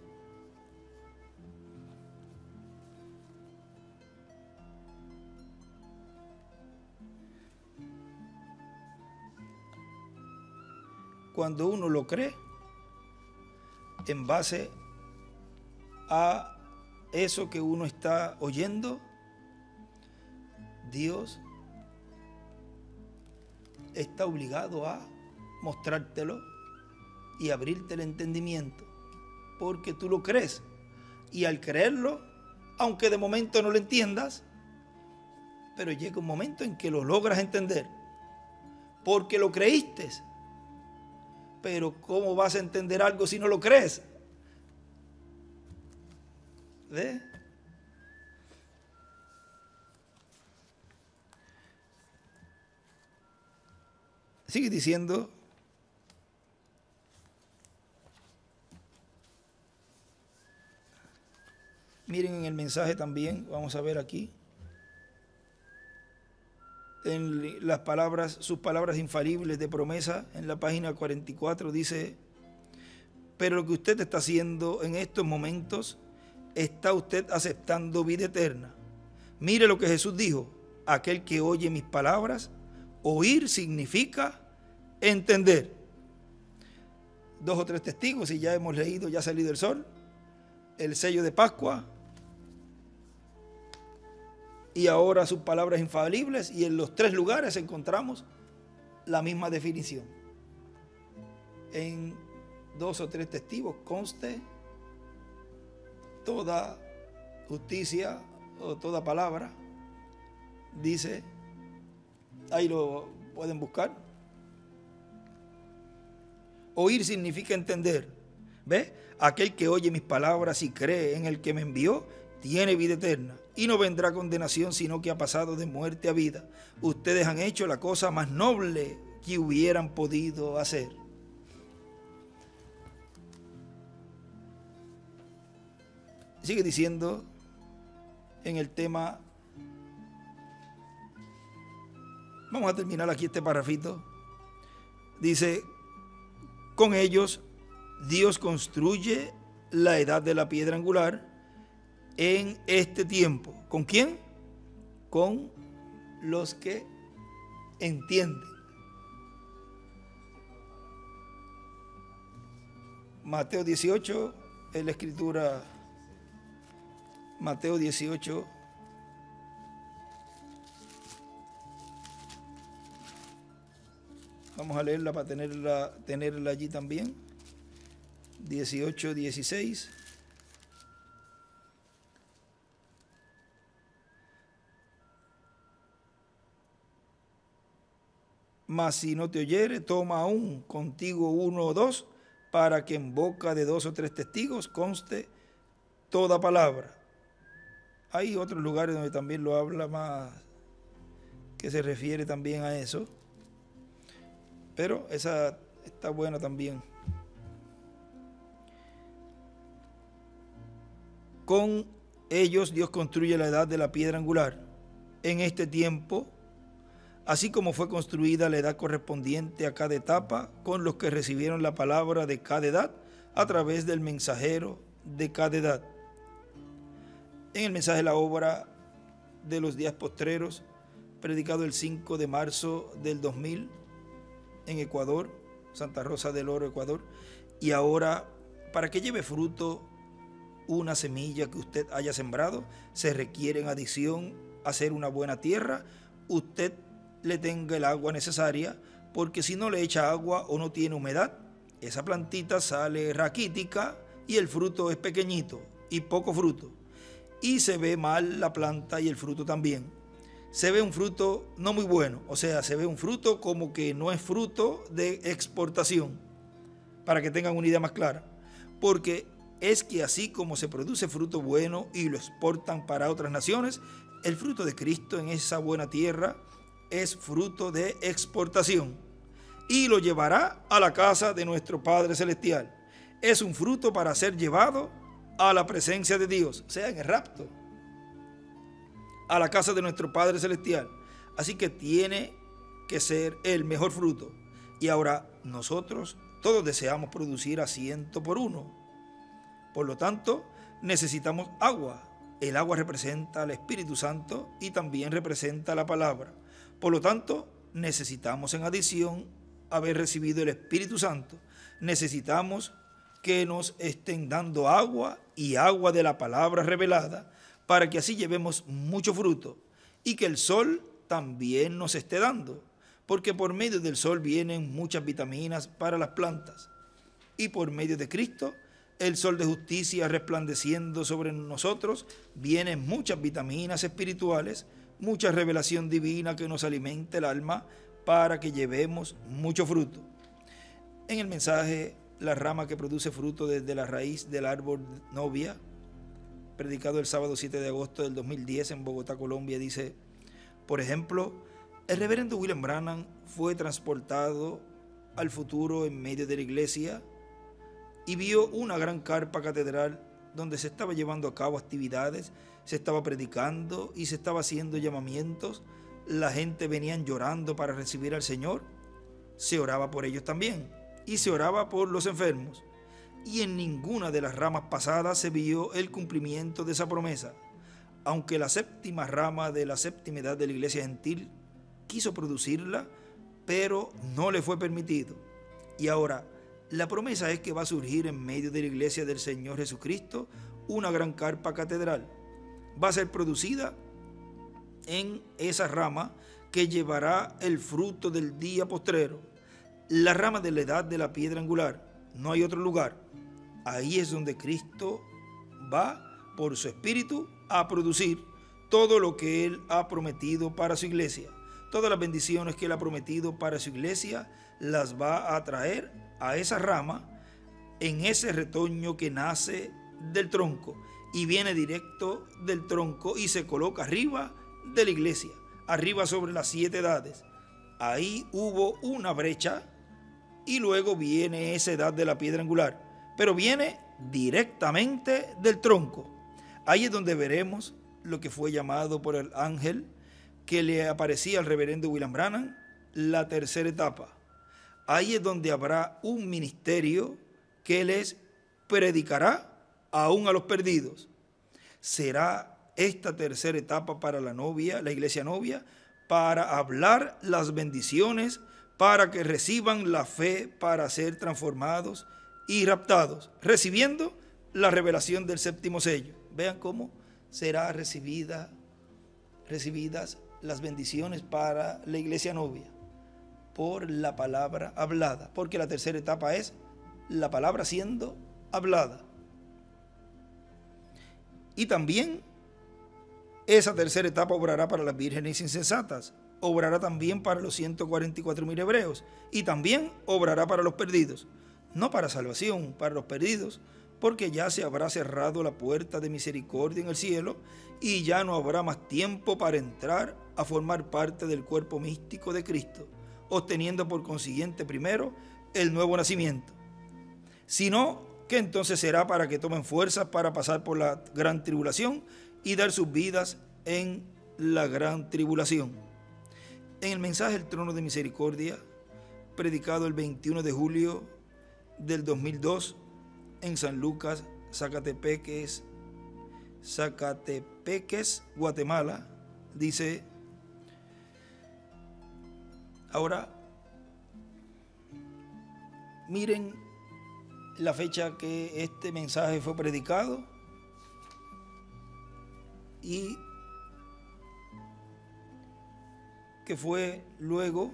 Cuando uno lo cree, en base a eso que uno está oyendo, Dios está obligado a mostrártelo y abrirte el entendimiento, porque tú lo crees, y al creerlo, aunque de momento no lo entiendas, pero llega un momento en que lo logras entender, porque lo creíste. Pero ¿cómo vas a entender algo si no lo crees? ¿Ves? Sigue diciendo. Miren en el mensaje también, vamos a ver aquí, en las palabras, sus palabras infalibles de promesa, en la página cuarenta y cuatro dice: pero lo que usted está haciendo en estos momentos, está usted aceptando vida eterna. Mire lo que Jesús dijo: aquel que oye mis palabras. Oír significa entender. Dos o tres testigos, y ya hemos leído, ya ha salido el sol, el sello de Pascua, y ahora sus palabras infalibles, y en los tres lugares encontramos la misma definición. En dos o tres testigos conste toda justicia o toda palabra, dice, ahí lo pueden buscar. Oír significa entender. ¿Ve? Aquel que oye mis palabras y cree en el que me envió, tiene vida eterna y no vendrá condenación, sino que ha pasado de muerte a vida. Ustedes han hecho la cosa más noble que hubieran podido hacer. Sigue diciendo en el tema. Vamos a terminar aquí este parrafito. Dice, con ellos Dios construye la edad de la piedra angular en este tiempo. ¿Con quién? Con los que entienden. Mateo dieciocho es la escritura. Mateo dieciocho. Vamos a leerla para tenerla, tenerla allí también. dieciocho, dieciséis. Mas si no te oyere, toma aún contigo uno o dos, para que en boca de dos o tres testigos conste toda palabra. Hay otros lugares donde también lo habla más, que se refiere también a eso. Pero esa está buena también. Con ellos Dios construye la edad de la piedra angular en este tiempo, así como fue construida la edad correspondiente a cada etapa con los que recibieron la palabra de cada edad a través del mensajero de cada edad. En el mensaje de la obra de los días postreros, predicado el cinco de marzo del dos mil, en Ecuador, Santa Rosa del Oro, Ecuador. Y ahora, para que lleve fruto una semilla que usted haya sembrado, se requiere en adición hacer una buena tierra, usted le tenga el agua necesaria, porque si no le echa agua o no tiene humedad, esa plantita sale raquítica y el fruto es pequeñito y poco fruto, y se ve mal la planta y el fruto también. Se ve un fruto no muy bueno, o sea, se ve un fruto como que no es fruto de exportación, para que tengan una idea más clara, porque es que así como se produce fruto bueno y lo exportan para otras naciones, el fruto de Cristo en esa buena tierra es fruto de exportación y lo llevará a la casa de nuestro Padre Celestial. Es un fruto para ser llevado a la presencia de Dios, o sea, en el rapto, a la casa de nuestro Padre Celestial. Así que tiene que ser el mejor fruto. Y ahora nosotros todos deseamos producir a ciento por uno. Por lo tanto, necesitamos agua. El agua representa al Espíritu Santo y también representa la palabra. Por lo tanto, necesitamos en adición haber recibido el Espíritu Santo. Necesitamos que nos estén dando agua y agua de la palabra revelada, para que así llevemos mucho fruto y que el sol también nos esté dando, porque por medio del sol vienen muchas vitaminas para las plantas, y por medio de Cristo, el sol de justicia resplandeciendo sobre nosotros, vienen muchas vitaminas espirituales, mucha revelación divina que nos alimente el alma para que llevemos mucho fruto. En el mensaje, la rama que produce fruto desde la raíz del árbol novia, predicado el sábado siete de agosto del dos mil diez en Bogotá, Colombia, dice, por ejemplo, el reverendo William Branham fue transportado al futuro en medio de la iglesia y vio una gran carpa catedral donde se estaba llevando a cabo actividades, se estaba predicando y se estaba haciendo llamamientos, la gente venían llorando para recibir al Señor, se oraba por ellos también y se oraba por los enfermos. Y en ninguna de las ramas pasadas se vio el cumplimiento de esa promesa. aunque la séptima rama de la séptima edad de la iglesia gentil quiso producirla, pero no le fue permitido. Y ahora, la promesa es que va a surgir en medio de la iglesia del Señor Jesucristo una gran carpa catedral. Va a ser producida en esa rama que llevará el fruto del día postrero, la rama de la edad de la piedra angular. No hay otro lugar. Ahí es donde Cristo va por su espíritu a producir todo lo que Él ha prometido para su iglesia. Todas las bendiciones que Él ha prometido para su iglesia las va a traer a esa rama, en ese retoño que nace del tronco y viene directo del tronco y se coloca arriba de la iglesia, arriba sobre las siete edades. Ahí hubo una brecha y luego viene esa edad de la piedra angular, pero viene directamente del tronco. Ahí es donde veremos lo que fue llamado por el ángel que le aparecía al reverendo William Branham, la tercera etapa. Ahí es donde habrá un ministerio que les predicará aún a los perdidos. Será esta tercera etapa para la novia, la iglesia novia, para hablar las bendiciones, para que reciban la fe para ser transformados y raptados, recibiendo la revelación del séptimo sello. Vean cómo será recibida, recibidas las bendiciones para la iglesia novia por la palabra hablada, porque la tercera etapa es la palabra siendo hablada. Y también esa tercera etapa obrará para las vírgenes insensatas, obrará también para los ciento cuarenta y cuatro mil hebreos y también obrará para los perdidos, no para salvación, para los perdidos, porque ya se habrá cerrado la puerta de misericordia en el cielo y ya no habrá más tiempo para entrar a formar parte del cuerpo místico de Cristo, obteniendo por consiguiente primero el nuevo nacimiento, sino que entonces será para que tomen fuerzas para pasar por la gran tribulación y dar sus vidas en la gran tribulación. En el mensaje del trono de misericordia, predicado el veintiuno de julio del dos mil dos en San Lucas, Zacatepeques, Zacatepeques, Guatemala, dice: ahora, miren la fecha que este mensaje fue predicado y que fue luego,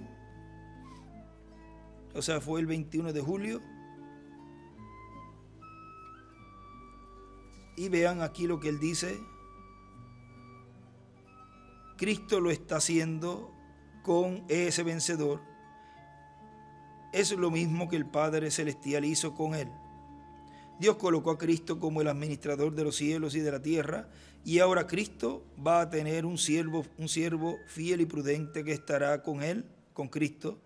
o sea, fue el veintiuno de julio. Y vean aquí lo que él dice. Cristo lo está haciendo con ese vencedor. Es lo mismo que el Padre Celestial hizo con él. Dios colocó a Cristo como el administrador de los cielos y de la tierra, y ahora Cristo va a tener un siervo, un siervo fiel y prudente que estará con él, con Cristo,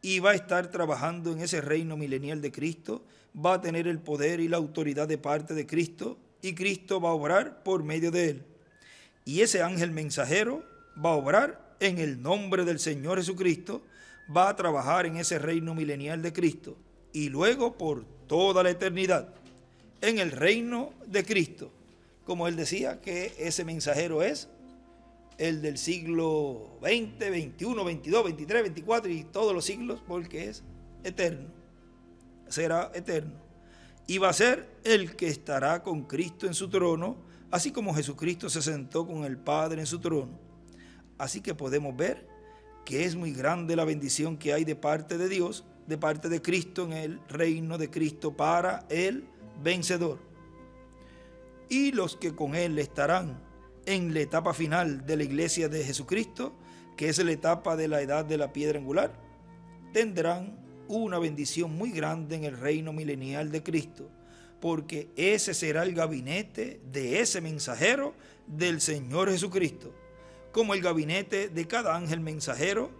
y va a estar trabajando en ese reino milenial de Cristo, va a tener el poder y la autoridad de parte de Cristo, y Cristo va a obrar por medio de él. Y ese ángel mensajero va a obrar en el nombre del Señor Jesucristo, va a trabajar en ese reino milenial de Cristo y luego por toda la eternidad en el reino de Cristo. Como él decía, que ese mensajero es el del siglo veinte, veintiuno, veintidós, veintitrés, veinticuatro y todos los siglos, porque es eterno, será eterno. Y va a ser el que estará con Cristo en su trono, así como Jesucristo se sentó con el Padre en su trono. Así que podemos ver que es muy grande la bendición que hay de parte de Dios, de parte de Cristo, en el reino de Cristo para el vencedor. Y los que con él estarán en la etapa final de la iglesia de Jesucristo, que es la etapa de la edad de la piedra angular, tendrán una bendición muy grande en el reino milenial de Cristo, porque ese será el gabinete de ese mensajero del Señor Jesucristo. Como el gabinete de cada ángel mensajero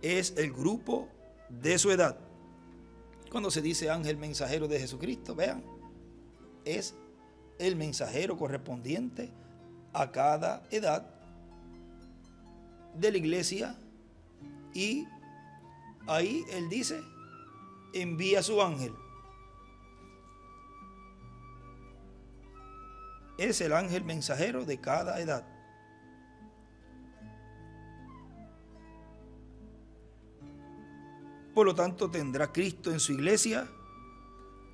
es el grupo de su edad. Cuando se dice ángel mensajero de Jesucristo, vean, es el mensajero correspondiente a cada edad de la iglesia, y ahí él dice, envía a su ángel. Es el ángel mensajero de cada edad. Por lo tanto, tendrá Cristo en su iglesia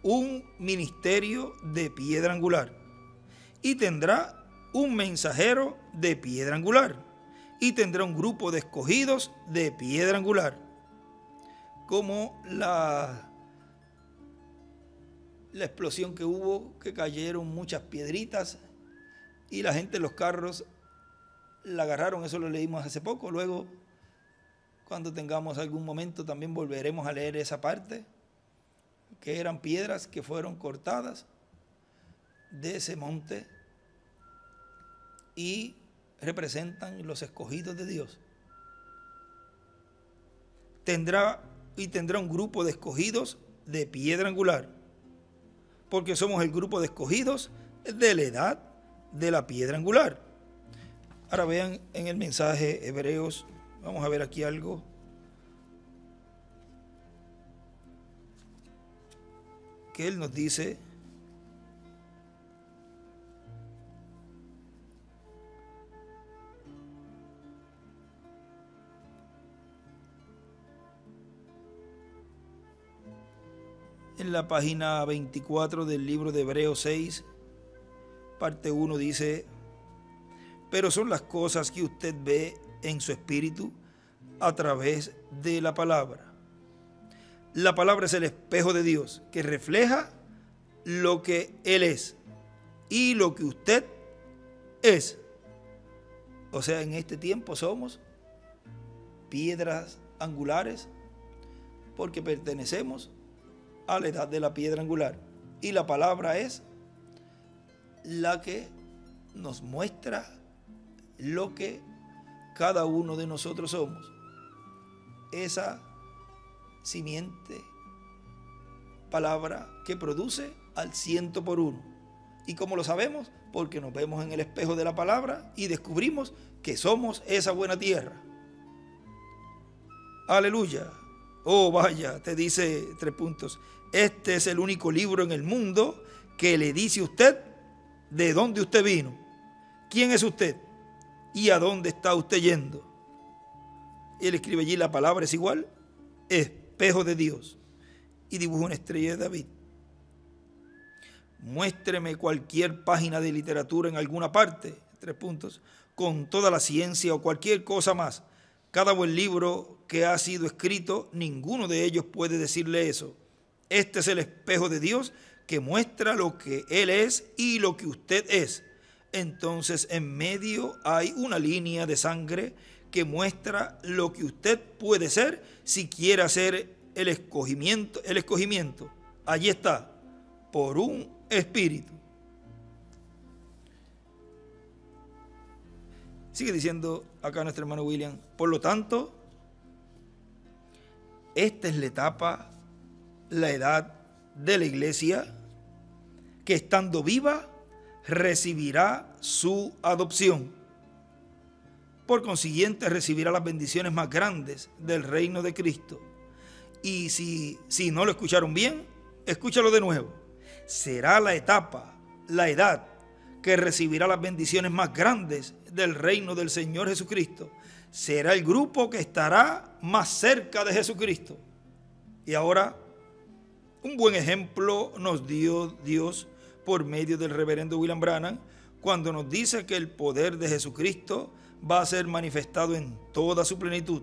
un ministerio de piedra angular y tendrá un mensajero de piedra angular y tendrá un grupo de escogidos de piedra angular. Como la, la explosión que hubo, que cayeron muchas piedritas y la gente en los carros la agarraron, eso lo leímos hace poco. Luego, cuando tengamos algún momento, también volveremos a leer esa parte, que eran piedras que fueron cortadas de ese monte y representan los escogidos de Dios. Tendrá y tendrá un grupo de escogidos de piedra angular, porque somos el grupo de escogidos de la edad de la piedra angular. Ahora vean en el mensaje Hebreos, vamos a ver aquí algo. Que él nos dice en la página veinticuatro del libro de Hebreos seis, parte uno, dice: pero son las cosas que usted ve en su espíritu a través de la palabra. La palabra es el espejo de Dios, que refleja lo que Él es y lo que usted es. O sea, en este tiempo somos piedras angulares porque pertenecemos a la edad de la piedra angular. Y la palabra es la que nos muestra lo que cada uno de nosotros somos. Esa simiente palabra que produce al ciento por uno. ¿Y cómo lo sabemos? Porque nos vemos en el espejo de la palabra y descubrimos que somos esa buena tierra. Aleluya. Oh, vaya, te dice tres puntos. Este es el único libro en el mundo que le dice a usted de dónde usted vino, quién es usted y a dónde está usted yendo. Él escribe allí: la palabra es igual, espejo de Dios, y dibuja una estrella de David. Muéstreme cualquier página de literatura en alguna parte, tres puntos, con toda la ciencia o cualquier cosa más. Cada buen libro que ha sido escrito, ninguno de ellos puede decirle eso. Este es el espejo de Dios que muestra lo que Él es y lo que usted es. Entonces, en medio hay una línea de sangre que muestra lo que usted puede ser si quiere hacer el escogimiento. El escogimiento, allí está, por un espíritu. Sigue diciendo acá nuestro hermano William: por lo tanto, esta es la etapa, la edad de la iglesia, que estando viva recibirá su adopción. Por consiguiente, recibirá las bendiciones más grandes del reino de Cristo. Y si, si no lo escucharon bien, escúchalo de nuevo. Será la etapa, la edad, que recibirá las bendiciones más grandes del reino del Señor Jesucristo. Será el grupo que estará más cerca de Jesucristo. Y ahora, un buen ejemplo nos dio Dios por medio del reverendo William Branham, cuando nos dice que el poder de Jesucristo va a ser manifestado en toda su plenitud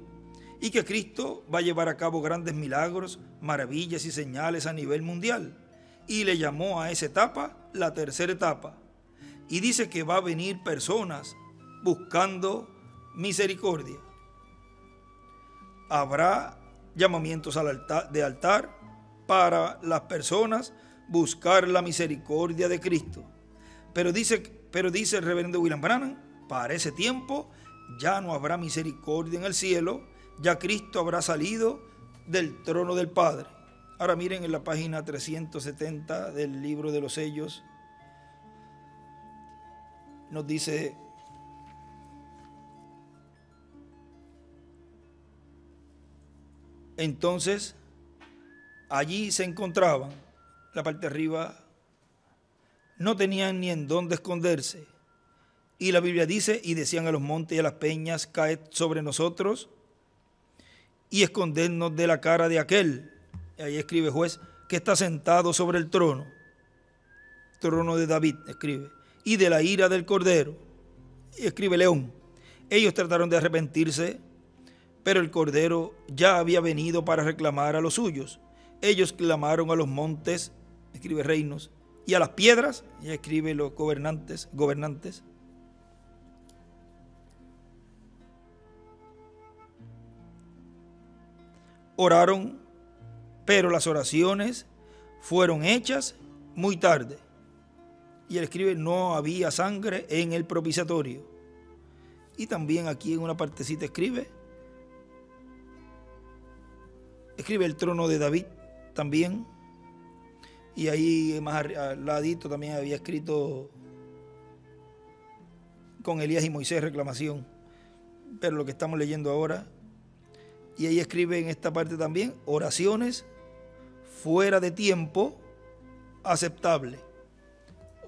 y que Cristo va a llevar a cabo grandes milagros, maravillas y señales a nivel mundial. Y le llamó a esa etapa la tercera etapa. Y dice que va a venir personas buscando misericordia. Habrá llamamientos al altar, de altar para las personas buscar la misericordia de Cristo. Pero dice, pero dice el reverendo William Branham: para ese tiempo ya no habrá misericordia en el cielo, ya Cristo habrá salido del trono del Padre. Ahora miren en la página trescientos setenta del libro de los sellos, nos dice: entonces allí se encontraban, la parte de arriba, no tenían ni en dónde esconderse. Y la Biblia dice: y decían a los montes y a las peñas: caed sobre nosotros, y escondernos de la cara de aquel, y ahí escribe juez, que está sentado sobre el trono, trono de David, escribe, y de la ira del Cordero, y escribe león. Ellos trataron de arrepentirse, pero el Cordero ya había venido para reclamar a los suyos. Ellos clamaron a los montes, escribe reinos, y a las piedras, y escribe los gobernantes, gobernantes. Oraron, pero las oraciones fueron hechas muy tarde. Y él escribe, no había sangre en el propiciatorio. Y también aquí en una partecita escribe, escribe el trono de David también. Y ahí más al ladito también había escrito con Elías y Moisés reclamación. Pero lo que estamos leyendo ahora, y ahí escribe en esta parte también, oraciones fuera de tiempo aceptable.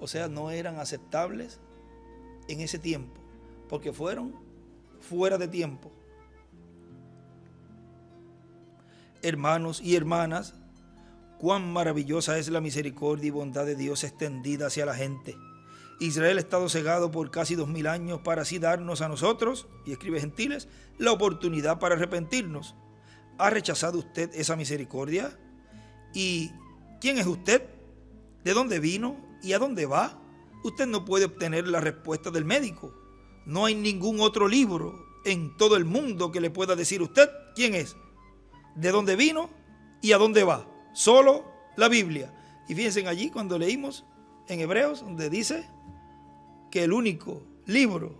O sea, no eran aceptables en ese tiempo, porque fueron fuera de tiempo. Hermanos y hermanas, cuán maravillosa es la misericordia y bondad de Dios extendida hacia la gente. Israel ha estado cegado por casi dos mil años para así darnos a nosotros, y escribe gentiles, la oportunidad para arrepentirnos. ¿Ha rechazado usted esa misericordia? ¿Y quién es usted? ¿De dónde vino? ¿Y a dónde va? Usted no puede obtener la respuesta del médico. No hay ningún otro libro en todo el mundo que le pueda decir usted quién es, de dónde vino y a dónde va. Solo la Biblia. Y fíjense allí cuando leímos en Hebreos, donde dice que el único libro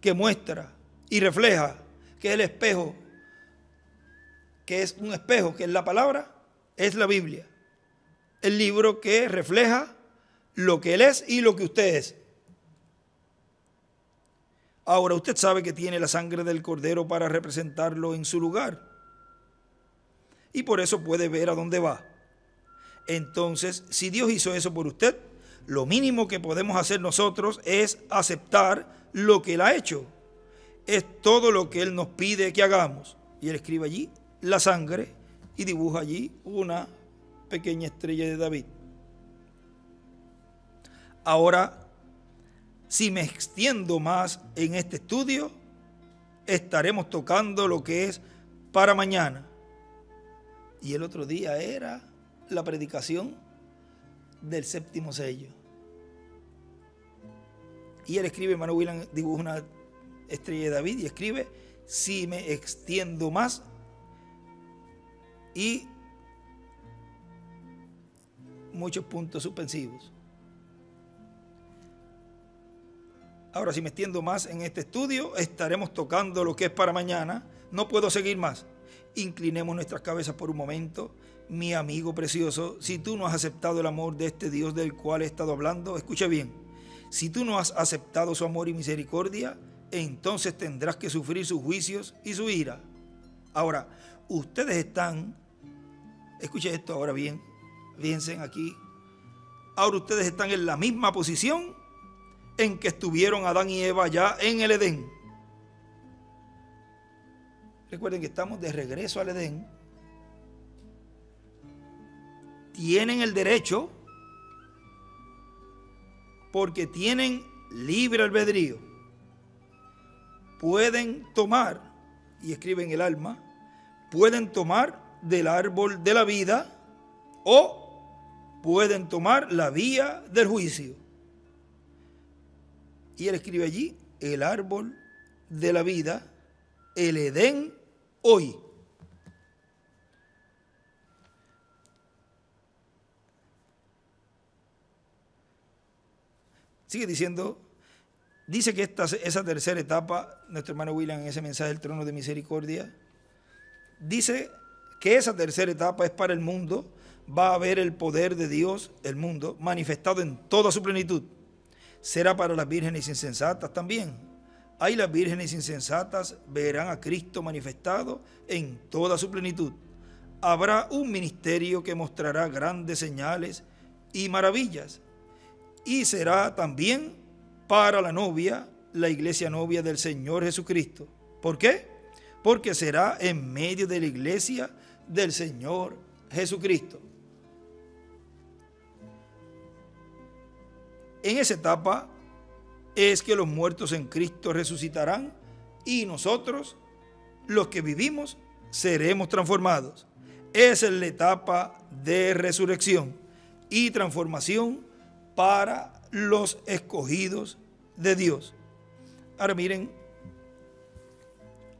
que muestra y refleja que es el espejo, que es un espejo, que es la palabra, es la Biblia. El libro que refleja lo que él es y lo que usted es. Ahora usted sabe que tiene la sangre del Cordero para representarlo en su lugar, y por eso puede ver a dónde va. Entonces, si Dios hizo eso por usted, lo mínimo que podemos hacer nosotros es aceptar lo que Él ha hecho. Es todo lo que Él nos pide que hagamos. Y Él escribe allí la sangre y dibuja allí una pequeña estrella de David. Ahora, si me extiendo más en este estudio, estaremos tocando lo que es para mañana. Y el otro día era la predicación del séptimo sello. Y él escribe, hermano William dibuja una estrella de David y escribe, si me extiendo más. Y muchos puntos suspensivos. Ahora, si me extiendo más en este estudio, estaremos tocando lo que es para mañana. No puedo seguir más. Inclinemos nuestras cabezas por un momento. Mi amigo precioso, si tú no has aceptado el amor de este Dios del cual he estado hablando, escucha bien, si tú no has aceptado su amor y misericordia, entonces tendrás que sufrir sus juicios y su ira. Ahora, ustedes están, escuchen esto ahora bien, piensen aquí, ahora ustedes están en la misma posición en que estuvieron Adán y Eva allá en el Edén. Recuerden que estamos de regreso al Edén. Tienen el derecho porque tienen libre albedrío. Pueden tomar, y escriben el alma, pueden tomar del árbol de la vida o pueden tomar la vía del juicio. Y él escribe allí, el árbol de la vida, el Edén. Hoy, sigue diciendo, dice que esta, esa tercera etapa, nuestro hermano William en ese mensaje del trono de misericordia, dice que esa tercera etapa es para el mundo, va a haber el poder de Dios, el mundo, manifestado en toda su plenitud. Será para las vírgenes insensatas también. Ahí las vírgenes insensatas verán a Cristo manifestado en toda su plenitud. Habrá un ministerio que mostrará grandes señales y maravillas. Y será también para la novia, la iglesia novia del Señor Jesucristo. ¿Por qué? porque será en medio de la iglesia del Señor Jesucristo. En esa etapa es que los muertos en Cristo resucitarán y nosotros, los que vivimos, seremos transformados. Esa es la etapa de resurrección y transformación para los escogidos de Dios. Ahora miren,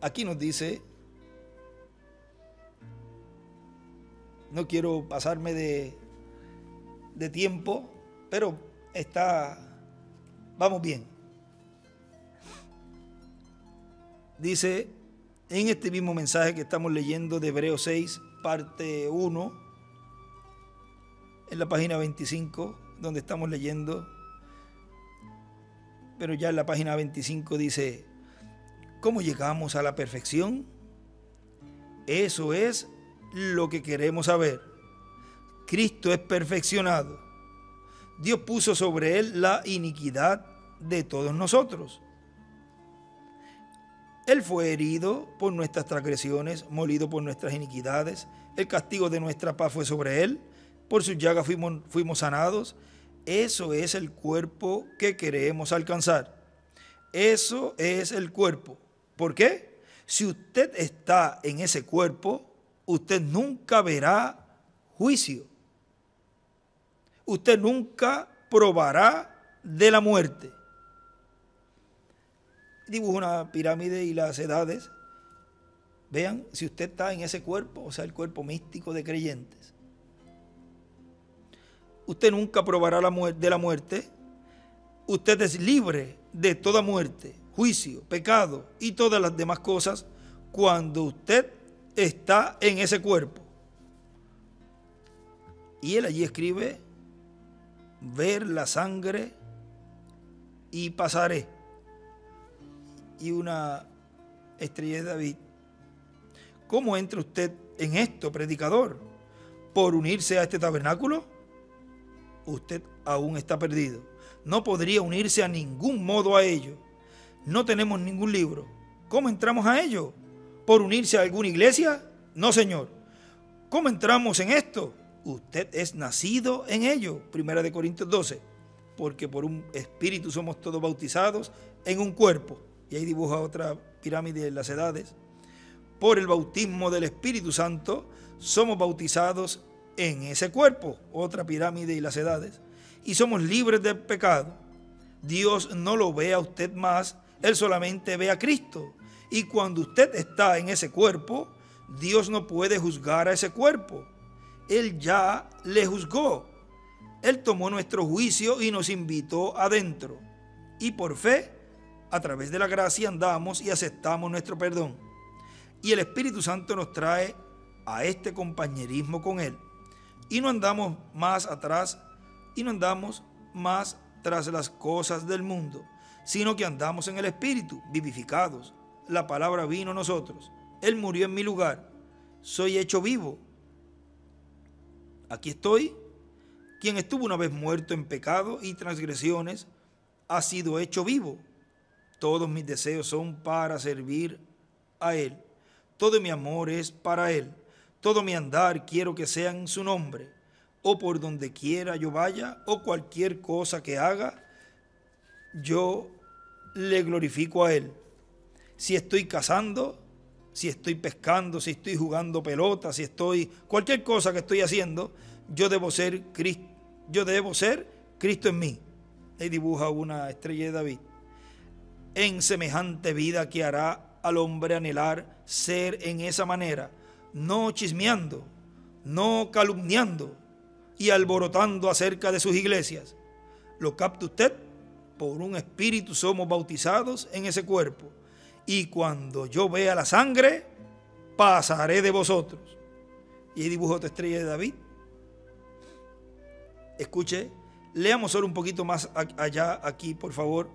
aquí nos dice, no quiero pasarme de, de tiempo, pero está, vamos bien. Dice, en este mismo mensaje que estamos leyendo de Hebreos seis, parte uno, en la página veinticinco, donde estamos leyendo, pero ya en la página veinticinco dice, ¿cómo llegamos a la perfección? Eso es lo que queremos saber. Cristo es perfeccionado. Dios puso sobre él la iniquidad de todos nosotros. Él fue herido por nuestras transgresiones, molido por nuestras iniquidades. El castigo de nuestra paz fue sobre él. Por sus llagas fuimos, fuimos sanados. Eso es el cuerpo que queremos alcanzar. Eso es el cuerpo. ¿Por qué? Si usted está en ese cuerpo, usted nunca verá juicio. Usted nunca probará de la muerte. Dibujo una pirámide y las edades. Vean, si usted está en ese cuerpo, o sea, el cuerpo místico de creyentes, usted nunca probará la muerte, de la muerte. Usted es libre de toda muerte, juicio, pecado y todas las demás cosas cuando usted está en ese cuerpo. Y él allí escribe, ver la sangre y pasaré, y una estrella de David. ¿Cómo entra usted en esto, predicador? ¿Por unirse a este tabernáculo? Usted aún está perdido. No podría unirse a ningún modo a ello. No tenemos ningún libro. ¿Cómo entramos a ello? ¿Por unirse a alguna iglesia? No, señor. ¿Cómo entramos en esto? Usted es nacido en ello. Primera de Corintios doce. Porque por un espíritu somos todos bautizados en un cuerpo. Y ahí dibuja otra pirámide de las edades. Por el bautismo del Espíritu Santo somos bautizados en ese cuerpo. Otra pirámide y las edades. Y somos libres del pecado. Dios no lo ve a usted más. Él solamente ve a Cristo. Y cuando usted está en ese cuerpo, Dios no puede juzgar a ese cuerpo. Él ya le juzgó. Él tomó nuestro juicio y nos invitó adentro. Y por fe, a través de la gracia, andamos y aceptamos nuestro perdón. Y el Espíritu Santo nos trae a este compañerismo con Él. Y no andamos más atrás y no andamos más tras las cosas del mundo, sino que andamos en el Espíritu, vivificados. La palabra vino a nosotros. Él murió en mi lugar. Soy hecho vivo. Aquí estoy. Quien estuvo una vez muerto en pecado y transgresiones, ha sido hecho vivo. Todos mis deseos son para servir a Él. Todo mi amor es para Él. Todo mi andar quiero que sea en su nombre. O por donde quiera yo vaya, o cualquier cosa que haga, yo le glorifico a Él. Si estoy cazando, si estoy pescando, si estoy jugando pelota, si estoy cualquier cosa que estoy haciendo, yo debo ser Cristo, yo debo ser Cristo en mí. Ahí dibuja una estrella de David. En semejante vida que hará al hombre anhelar ser en esa manera, no chismeando, no calumniando y alborotando acerca de sus iglesias. ¿Lo capta usted? Por un espíritu somos bautizados en ese cuerpo. Y cuando yo vea la sangre, pasaré de vosotros. Y ahí dibujo otra estrella de David. Escuche, leamos solo un poquito más allá, aquí, por favor.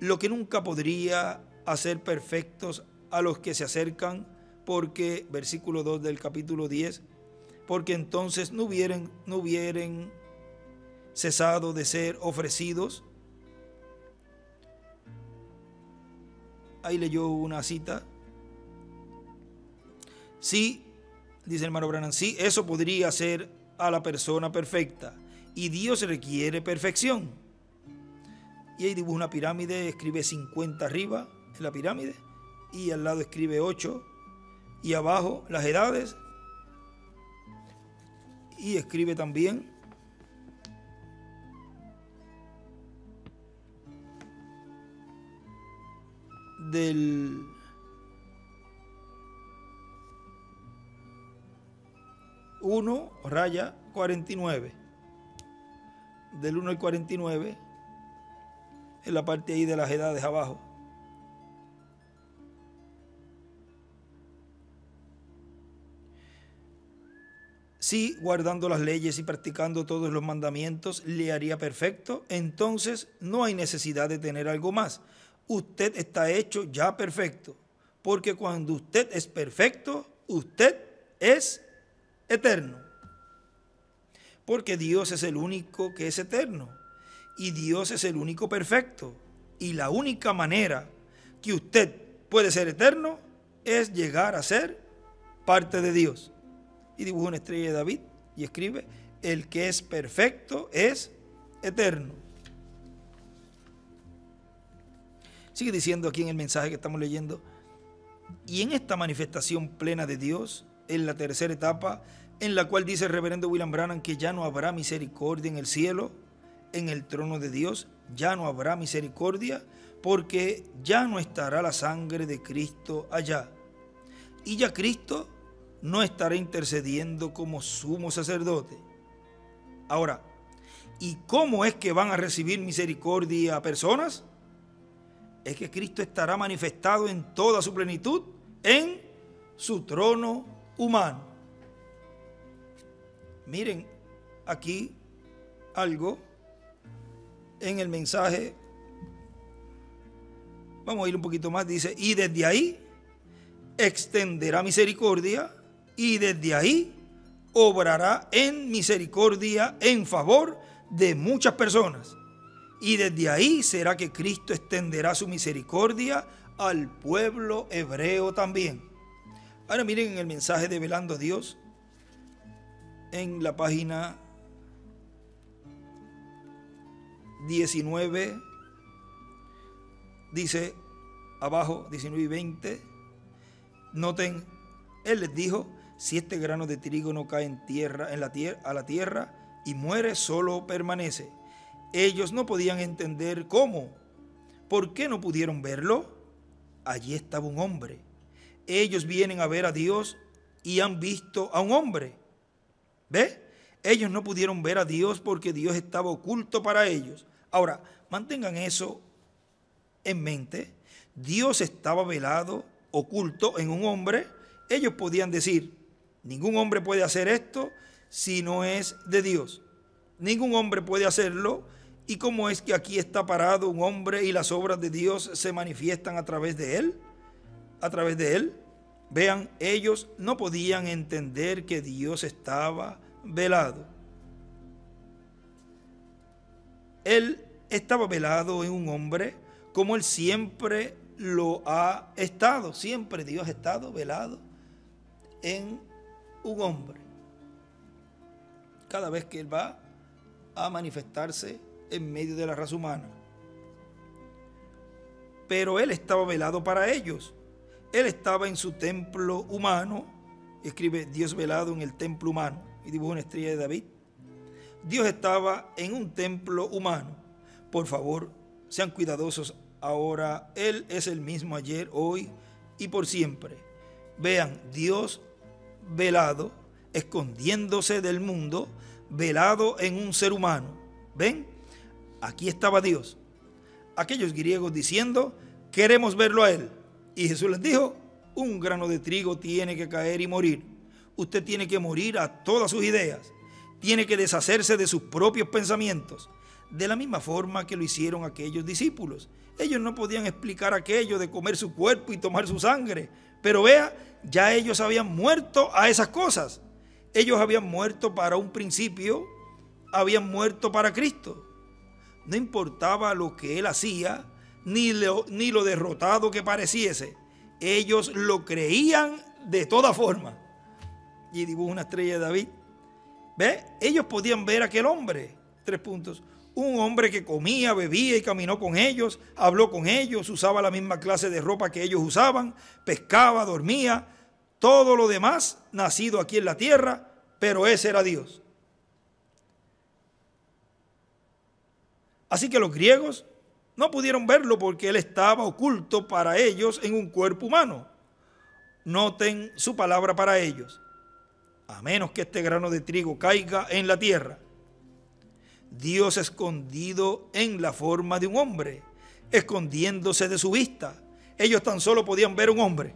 Lo que nunca podría hacer perfectos a los que se acercan, porque, versículo dos del capítulo diez, porque entonces no hubieran, no hubieran cesado de ser ofrecidos. Ahí leyó una cita. Sí, dice el hermano Branham, sí, eso podría ser a la persona perfecta. Y Dios requiere perfección. Y ahí dibuja una pirámide, escribe cincuenta arriba en la pirámide, y al lado escribe ocho, y abajo las edades, y escribe también del uno, raya cuarenta y nueve, del uno al cuarenta y nueve, en la parte ahí de las edades abajo. Si guardando las leyes y practicando todos los mandamientos le haría perfecto, entonces no hay necesidad de tener algo más. Usted está hecho ya perfecto, porque cuando usted es perfecto, usted es eterno. Porque Dios es el único que es eterno, y Dios es el único perfecto. Y la única manera que usted puede ser eterno es llegar a ser parte de Dios. Y dibuja una estrella de David y escribe, el que es perfecto es eterno. Sigue diciendo aquí en el mensaje que estamos leyendo, y en esta manifestación plena de Dios, en la tercera etapa, en la cual dice el reverendo William Branham que ya no habrá misericordia en el cielo, en el trono de Dios, ya no habrá misericordia, porque ya no estará la sangre de Cristo allá. Y ya Cristo no estará intercediendo como sumo sacerdote. Ahora, ¿y cómo es que van a recibir misericordia a personas? Es que Cristo estará manifestado en toda su plenitud en su trono humano. Miren aquí algo en el mensaje. Vamos a ir un poquito más. Dice, y desde ahí extenderá misericordia, y desde ahí obrará en misericordia en favor de muchas personas. Y desde ahí será que Cristo extenderá su misericordia al pueblo hebreo también. Ahora miren en el mensaje de Velando a Dios, en la página diecinueve, dice abajo, diecinueve y veinte, noten, él les dijo, si este grano de trigo no cae en tierra, en la tierra, a la tierra y muere, solo permanece. Ellos no podían entender cómo. ¿Por qué no pudieron verlo? Allí estaba un hombre. Ellos vienen a ver a Dios y han visto a un hombre. ¿Ve? Ellos no pudieron ver a Dios porque Dios estaba oculto para ellos. Ahora, mantengan eso en mente. Dios estaba velado, oculto en un hombre. Ellos podían decir, ningún hombre puede hacer esto si no es de Dios. Ningún hombre puede hacerlo. ¿Y cómo es que aquí está parado un hombre y las obras de Dios se manifiestan a través de él? A través de él. Vean, ellos no podían entender que Dios estaba velado. Él estaba velado en un hombre, como él siempre lo ha estado. Siempre Dios ha estado velado en un hombre. Cada vez que él va a manifestarse en medio de la raza humana. Pero él estaba velado para ellos. Él estaba en su templo humano. Escribe Dios velado en el templo humano. Y dibuja una estrella de David. Dios estaba en un templo humano. Por favor, sean cuidadosos ahora. Él es el mismo ayer, hoy y por siempre. Vean, Dios velado, escondiéndose del mundo, velado en un ser humano. ¿Ven? Aquí estaba Dios. Aquellos griegos diciendo, queremos verlo a él. Y Jesús les dijo, un grano de trigo tiene que caer y morir. Usted tiene que morir a todas sus ideas. Tiene que deshacerse de sus propios pensamientos. De la misma forma que lo hicieron aquellos discípulos. Ellos no podían explicar aquello de comer su cuerpo y tomar su sangre. Pero vea, ya ellos habían muerto a esas cosas. Ellos habían muerto para un principio, habían muerto para Cristo. No importaba lo que él hacía, ni lo, ni lo derrotado que pareciese. Ellos lo creían de toda forma. Y dibuja una estrella de David. ¿Ve? Ellos podían ver a aquel hombre. Tres puntos. Un hombre que comía, bebía y caminó con ellos, habló con ellos, usaba la misma clase de ropa que ellos usaban, pescaba, dormía, todo lo demás, nacido aquí en la tierra, pero ese era Dios. Así que los griegos no pudieron verlo porque él estaba oculto para ellos en un cuerpo humano. Noten su palabra para ellos. A menos que este grano de trigo caiga en la tierra. Dios escondido en la forma de un hombre, escondiéndose de su vista. Ellos tan solo podían ver un hombre,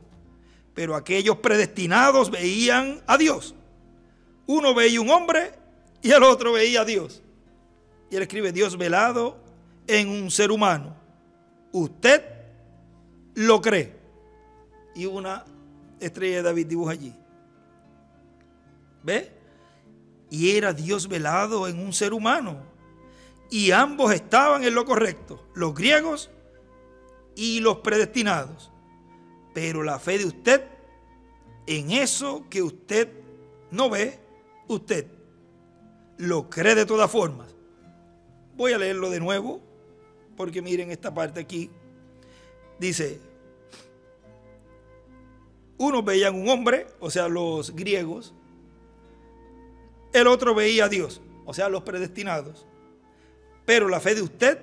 pero aquellos predestinados veían a Dios. Uno veía un hombre y el otro veía a Dios. Y él escribe: Dios velado en un ser humano. Usted lo cree. Y una estrella de David dibuja allí. ¿Ve? Y era Dios velado en un ser humano. Y ambos estaban en lo correcto, los griegos y los predestinados. Pero la fe de usted, en eso que usted no ve, usted lo cree de todas formas. Voy a leerlo de nuevo, porque miren esta parte aquí. Dice, unos veían un hombre, o sea, los griegos. El otro veía a Dios, o sea, los predestinados. Pero la fe de usted,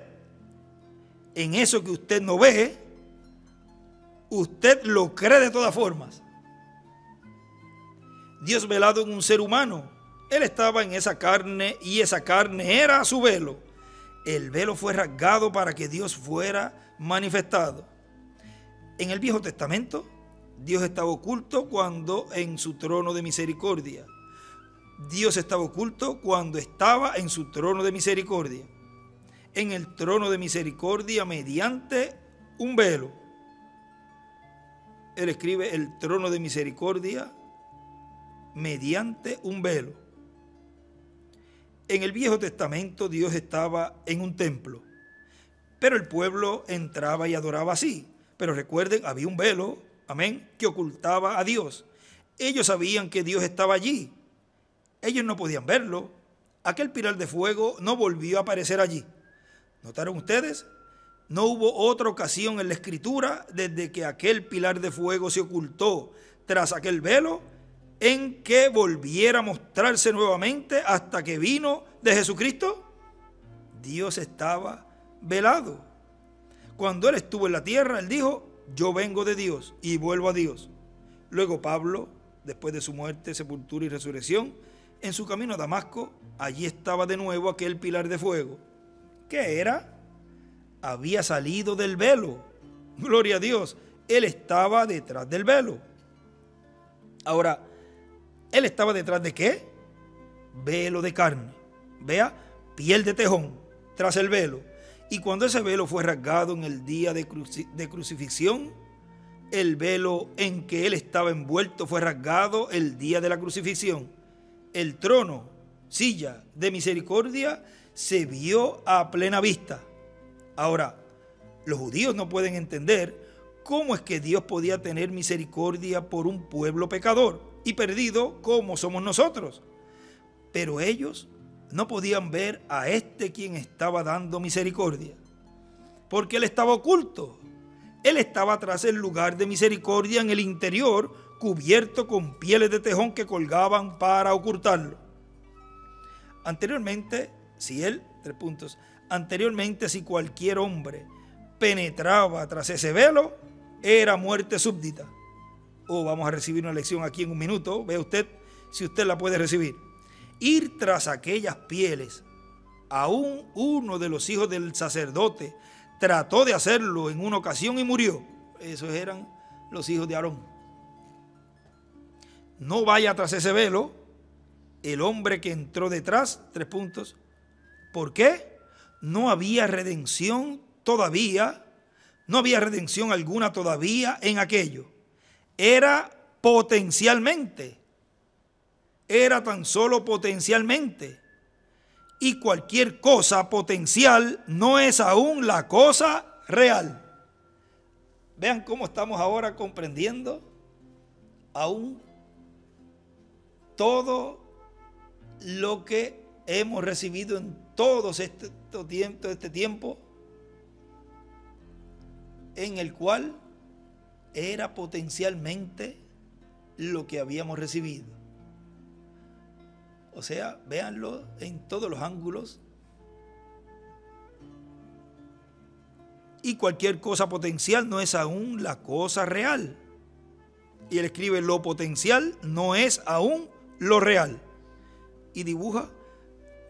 en eso que usted no ve, usted lo cree de todas formas. Dios velado en un ser humano. Él estaba en esa carne y esa carne era su velo. El velo fue rasgado para que Dios fuera manifestado. En el Viejo Testamento, Dios estaba oculto cuando en su trono de misericordia. Dios estaba oculto cuando estaba en su trono de misericordia. En el trono de misericordia mediante un velo. Él escribe el trono de misericordia mediante un velo. En el Viejo Testamento Dios estaba en un templo. Pero el pueblo entraba y adoraba así. Pero recuerden, había un velo, amén, que ocultaba a Dios. Ellos sabían que Dios estaba allí. Ellos no podían verlo. Aquel pilar de fuego no volvió a aparecer allí. ¿Notaron ustedes? No hubo otra ocasión en la Escritura desde que aquel pilar de fuego se ocultó tras aquel velo en que volviera a mostrarse nuevamente hasta que vino de Jesucristo. Dios estaba velado. Cuando él estuvo en la tierra, él dijo: yo vengo de Dios y vuelvo a Dios. Luego Pablo, después de su muerte, sepultura y resurrección, en su camino a Damasco, allí estaba de nuevo aquel pilar de fuego. ¿Qué era? Había salido del velo. Gloria a Dios. Él estaba detrás del velo. Ahora, ¿él estaba detrás de qué? Velo de carne. Vea, piel de tejón, tras el velo. Y cuando ese velo fue rasgado en el día de, cruci- de crucifixión, el velo en que él estaba envuelto fue rasgado el día de la crucifixión. El trono, silla de misericordia, se vio a plena vista. Ahora, los judíos no pueden entender cómo es que Dios podía tener misericordia por un pueblo pecador y perdido como somos nosotros. Pero ellos no podían ver a este quien estaba dando misericordia, porque él estaba oculto. Él estaba tras el lugar de misericordia en el interior, cubierto con pieles de tejón que colgaban para ocultarlo. Anteriormente, si él, tres puntos, anteriormente si cualquier hombre penetraba tras ese velo, era muerte súbdita. Oh, vamos a recibir una lección aquí en un minuto, vea usted si usted la puede recibir. Ir tras aquellas pieles, aún uno de los hijos del sacerdote trató de hacerlo en una ocasión y murió. Esos eran los hijos de Aarón. No vaya tras ese velo, el hombre que entró detrás, tres puntos. ¿Por qué? No había redención todavía, no había redención alguna todavía en aquello. Era potencialmente, era tan solo potencialmente. Y cualquier cosa potencial no es aún la cosa real. Vean cómo estamos ahora comprendiendo aún todo lo que hemos recibido en todo este tiempo, este tiempo en el cual era potencialmente lo que habíamos recibido. O sea, véanlo en todos los ángulos. Y cualquier cosa potencial no es aún la cosa real. Y él escribe: lo potencial no es aún lo real. Y dibuja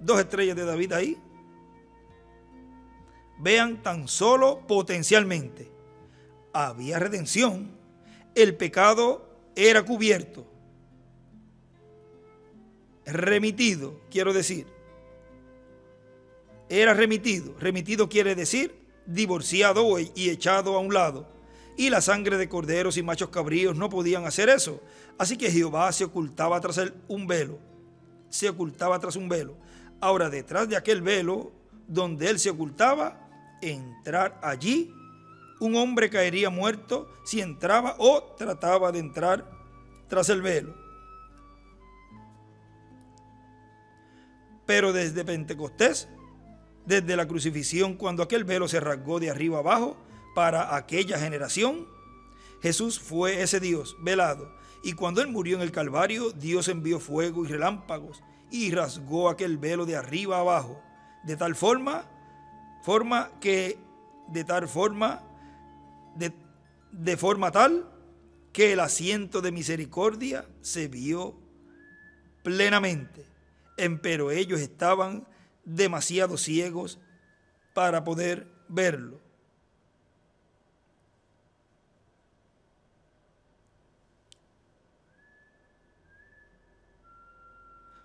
dos estrellas de David ahí. Vean tan solo potencialmente. Había redención. El pecado era cubierto. Remitido, quiero decir. Era remitido. Remitido quiere decir divorciado y echado a un lado, y la sangre de corderos y machos cabríos no podían hacer eso. Así que Jehová se ocultaba tras un velo, se ocultaba tras un velo. Ahora, detrás de aquel velo donde él se ocultaba, entrar allí, un hombre caería muerto si entraba o trataba de entrar tras el velo. Pero desde Pentecostés, desde la crucifixión, cuando aquel velo se rasgó de arriba abajo para aquella generación, Jesús fue ese Dios velado. Y cuando él murió en el Calvario, Dios envió fuego y relámpagos y rasgó aquel velo de arriba abajo, de tal forma, forma que, de tal forma, de, de forma tal que el asiento de misericordia se vio plenamente. Empero ellos estaban demasiado ciegos para poder verlo.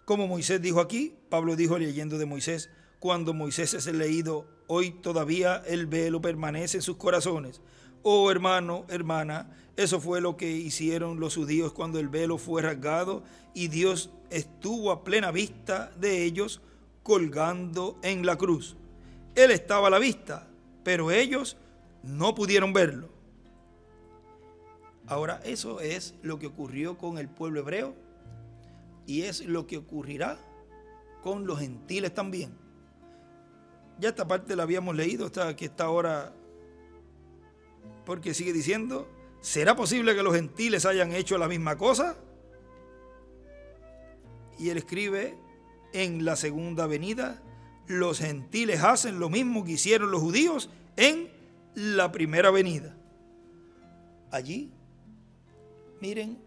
Como Moisés dijo aquí, Pablo dijo leyendo de Moisés: cuando Moisés es leído, hoy todavía el velo permanece en sus corazones. Oh hermano, hermana, eso fue lo que hicieron los judíos cuando el velo fue rasgado y Dios estuvo a plena vista de ellos colgando en la cruz. Él estaba a la vista, pero ellos no pudieron verlo. Ahora, eso es lo que ocurrió con el pueblo hebreo y es lo que ocurrirá con los gentiles también. Ya esta parte la habíamos leído, hasta que está ahora, porque sigue diciendo: ¿será posible que los gentiles hayan hecho la misma cosa? Y él escribe: en la segunda venida, los gentiles hacen lo mismo que hicieron los judíos en la primera venida. Allí, miren,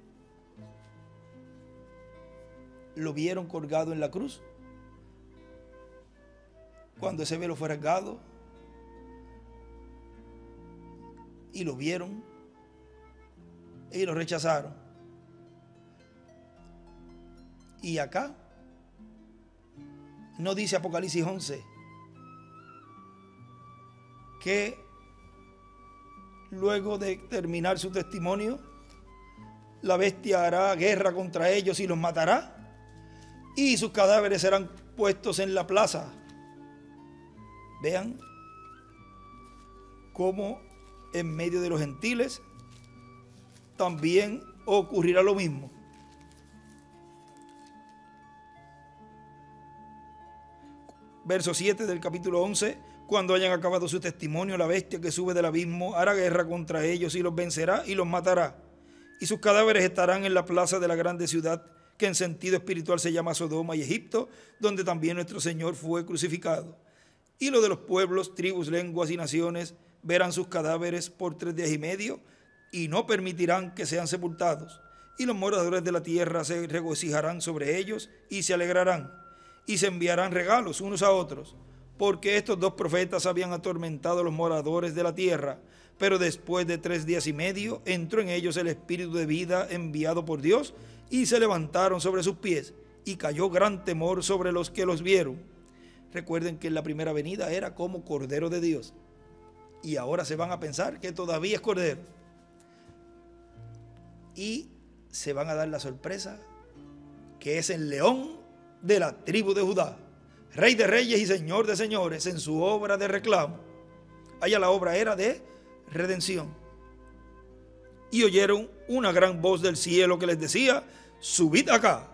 lo vieron colgado en la cruz. Cuando ese velo fue rasgado, y lo vieron y lo rechazaron. Y acá, no dice Apocalipsis once que luego de terminar su testimonio, la bestia hará guerra contra ellos y los matará, y sus cadáveres serán puestos en la plaza. Vean cómo en medio de los gentiles también ocurrirá lo mismo. Verso siete del capítulo once: cuando hayan acabado su testimonio, la bestia que sube del abismo hará guerra contra ellos y los vencerá y los matará. Y sus cadáveres estarán en la plaza de la grande ciudad, que en sentido espiritual se llama Sodoma y Egipto, donde también nuestro Señor fue crucificado. Y los de los pueblos, tribus, lenguas y naciones verán sus cadáveres por tres días y medio, y no permitirán que sean sepultados. Y los moradores de la tierra se regocijarán sobre ellos y se alegrarán, y se enviarán regalos unos a otros, porque estos dos profetas habían atormentado a los moradores de la tierra. Pero después de tres días y medio, entró en ellos el espíritu de vida enviado por Dios, y se levantaron sobre sus pies, y cayó gran temor sobre los que los vieron. Recuerden que en la primera venida era como Cordero de Dios, y ahora se van a pensar que todavía es Cordero, y se van a dar la sorpresa que es el León de la tribu de Judá, Rey de reyes y Señor de señores, en su obra de reclamo. Allá la obra era de redención. y oyeron una gran voz del cielo que les decía, subid acá.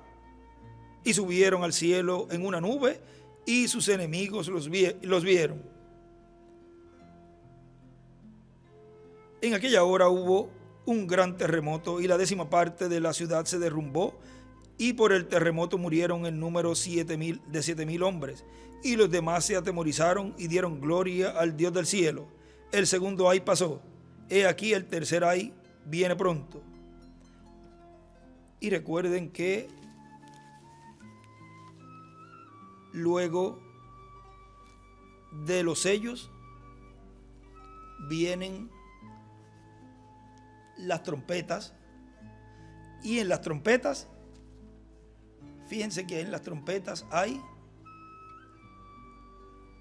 Y subieron al cielo en una nube y sus enemigos los, vi los vieron. En aquella hora hubo un gran terremoto y la décima parte de la ciudad se derrumbó, y por el terremoto murieron en número siete mil de siete mil hombres, y los demás se atemorizaron y dieron gloria al Dios del cielo. El segundo ay pasó, he aquí el tercer ay viene pronto. Y recuerden que luego de los sellos vienen las trompetas, y en las trompetas, fíjense que en las trompetas hay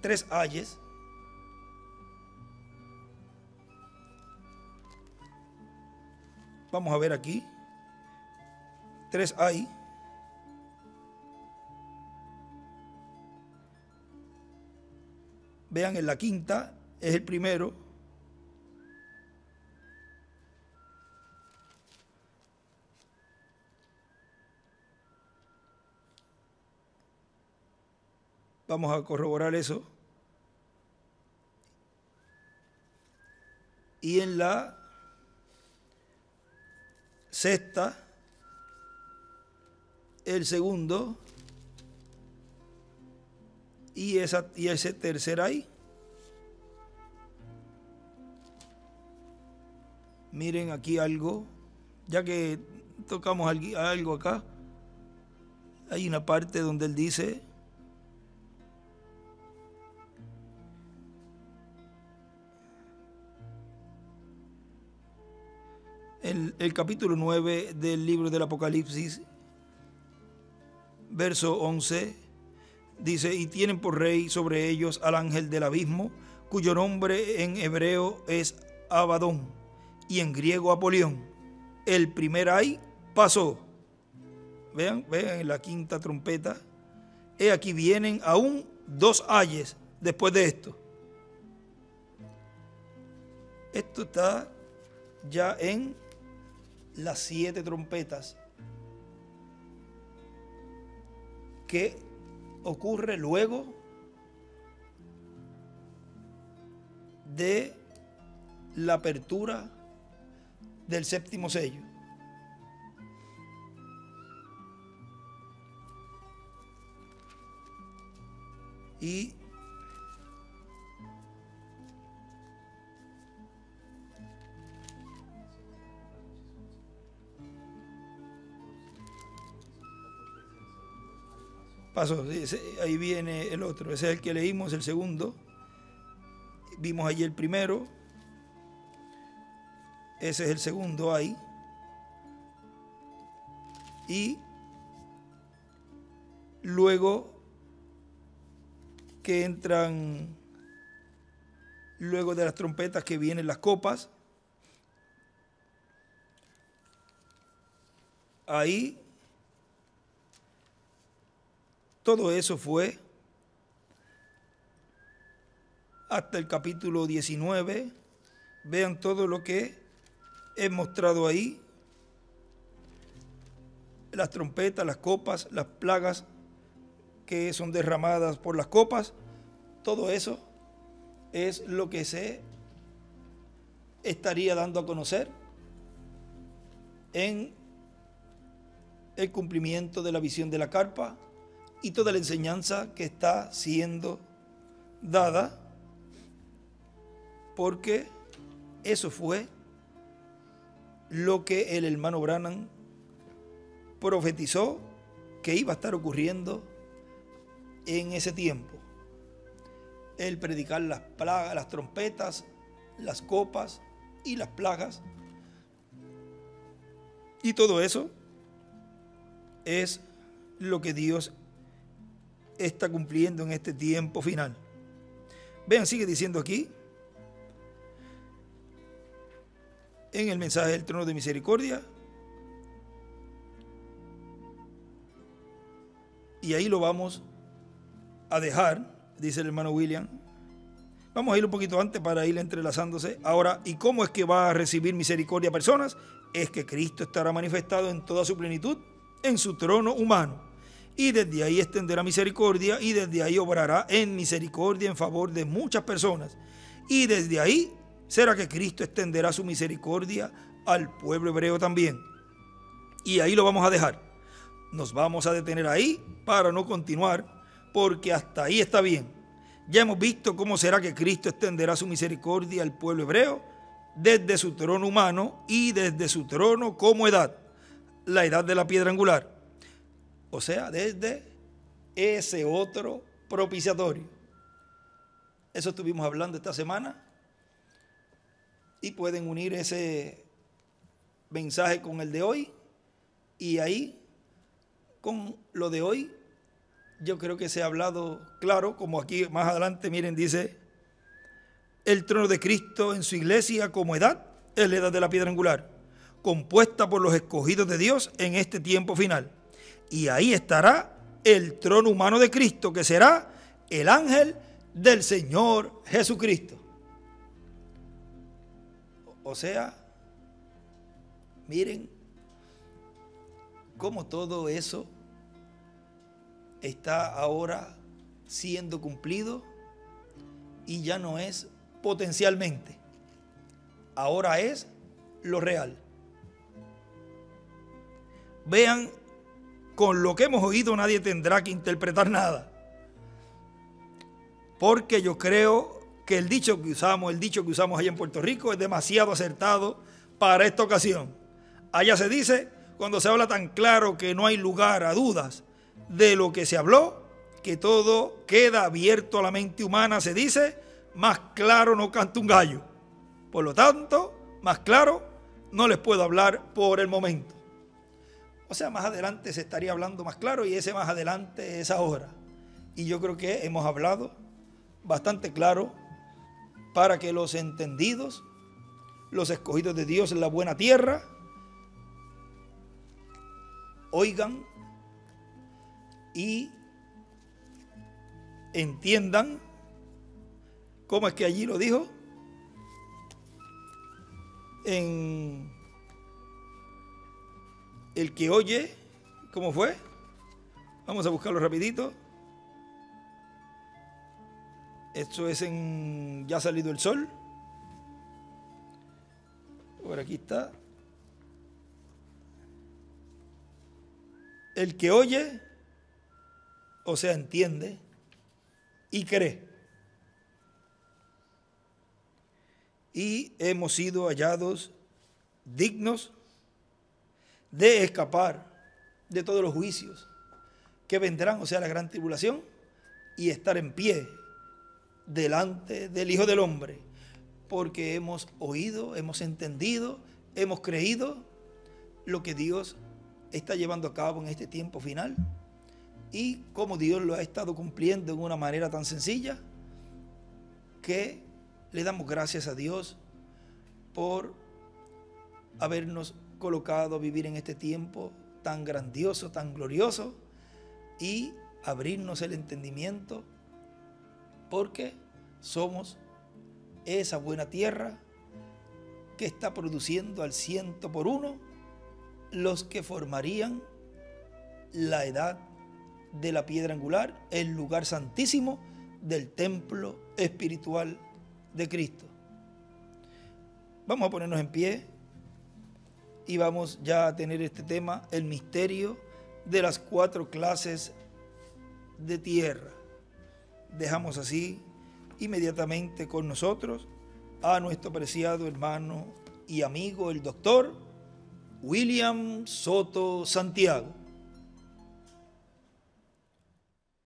tres ayes. Vamos a ver aquí. Tres ayes. Vean, en la quinta es el primero. Vamos a corroborar eso. Y en la sexta, el segundo, y, esa, y ese tercer ahí. Miren aquí algo, ya que tocamos algo acá, hay una parte donde él dice... El, el capítulo nueve del libro del Apocalipsis, verso once, dice, y tienen por rey sobre ellos al ángel del abismo, cuyo nombre en hebreo es Abadón y en griego Apolión. El primer ay pasó. Vean, vean en la quinta trompeta. He aquí vienen aún dos ayes después de esto. Esto está ya en las siete trompetas, que ocurre luego de la apertura del séptimo sello. Y pasó, ahí viene el otro, ese es el que leímos, el segundo, vimos allí el primero, ese es el segundo ahí, y luego que entran, luego de las trompetas que vienen las copas, ahí. Todo eso fue hasta el capítulo diecinueve. Vean todo lo que he mostrado ahí. Las trompetas, las copas, las plagas que son derramadas por las copas. Todo eso es lo que se estaría dando a conocer en el cumplimiento de la visión de la carpa. Y toda la enseñanza que está siendo dada, porque eso fue lo que el hermano Branham profetizó que iba a estar ocurriendo en ese tiempo. El predicar las plagas, las trompetas, las copas y las plagas. Y todo eso es lo que Dios está cumpliendo en este tiempo final. Vean, sigue diciendo aquí, en el mensaje del trono de misericordia, y ahí lo vamos a dejar, dice el hermano William, Vamos a ir un poquito antes para ir entrelazándose. Ahora, ¿y cómo es que va a recibir misericordia a personas? Es que Cristo estará manifestado en toda su plenitud en su trono humano. Y desde ahí extenderá misericordia y desde ahí obrará en misericordia en favor de muchas personas. Y desde ahí será que Cristo extenderá su misericordia al pueblo hebreo también. Y ahí lo vamos a dejar. Nos vamos a detener ahí para no continuar, porque hasta ahí está bien. Ya hemos visto cómo será que Cristo extenderá su misericordia al pueblo hebreo desde su trono humano y desde su trono como edad, la edad de la piedra angular, o sea, desde ese otro propiciatorio. Eso estuvimos hablando esta semana y pueden unir ese mensaje con el de hoy, y ahí con lo de hoy yo creo que se ha hablado claro, como aquí más adelante, miren, dice, el trono de Cristo en su iglesia como edad es la edad de la piedra angular, compuesta por los escogidos de Dios en este tiempo final. Y ahí estará el trono humano de Cristo, que será el ángel del Señor Jesucristo. O sea, miren cómo todo eso está ahora siendo cumplido, y ya no es potencialmente, ahora es lo real. Vean, con lo que hemos oído nadie tendrá que interpretar nada, porque yo creo que el dicho que usamos, el dicho que usamos allá en Puerto Rico es demasiado acertado para esta ocasión. Allá se dice, cuando se habla tan claro que no hay lugar a dudas de lo que se habló, que todo queda abierto a la mente humana, se dice, más claro no canta un gallo. Por lo tanto, más claro no les puedo hablar por el momento. O sea, más adelante se estaría hablando más claro, y ese más adelante es ahora. Y yo creo que hemos hablado bastante claro para que los entendidos, los escogidos de Dios en la buena tierra, oigan y entiendan cómo es que allí lo dijo en el que oye, ¿cómo fue? Vamos a buscarlo rapidito. Esto es en Ya ha salido el sol. Por aquí está. El que oye, o sea, entiende y cree. Y hemos sido hallados dignos de escapar de todos los juicios que vendrán, o sea, la gran tribulación, y estar en pie delante del Hijo del Hombre, porque hemos oído, hemos entendido, hemos creído lo que Dios está llevando a cabo en este tiempo final, y como Dios lo ha estado cumpliendo en una manera tan sencilla, que le damos gracias a Dios por habernos colocado a vivir en este tiempo tan grandioso, tan glorioso, y abrirnos el entendimiento, porque somos esa buena tierra que está produciendo al ciento por uno los que formarían la edad de la piedra angular, el lugar santísimo del templo espiritual de Cristo. Vamos a ponernos en pie y vamos ya a tener este tema, el misterio de las cuatro clases de tierra. Dejamos así inmediatamente con nosotros a nuestro apreciado hermano y amigo, el doctor William Soto Santiago.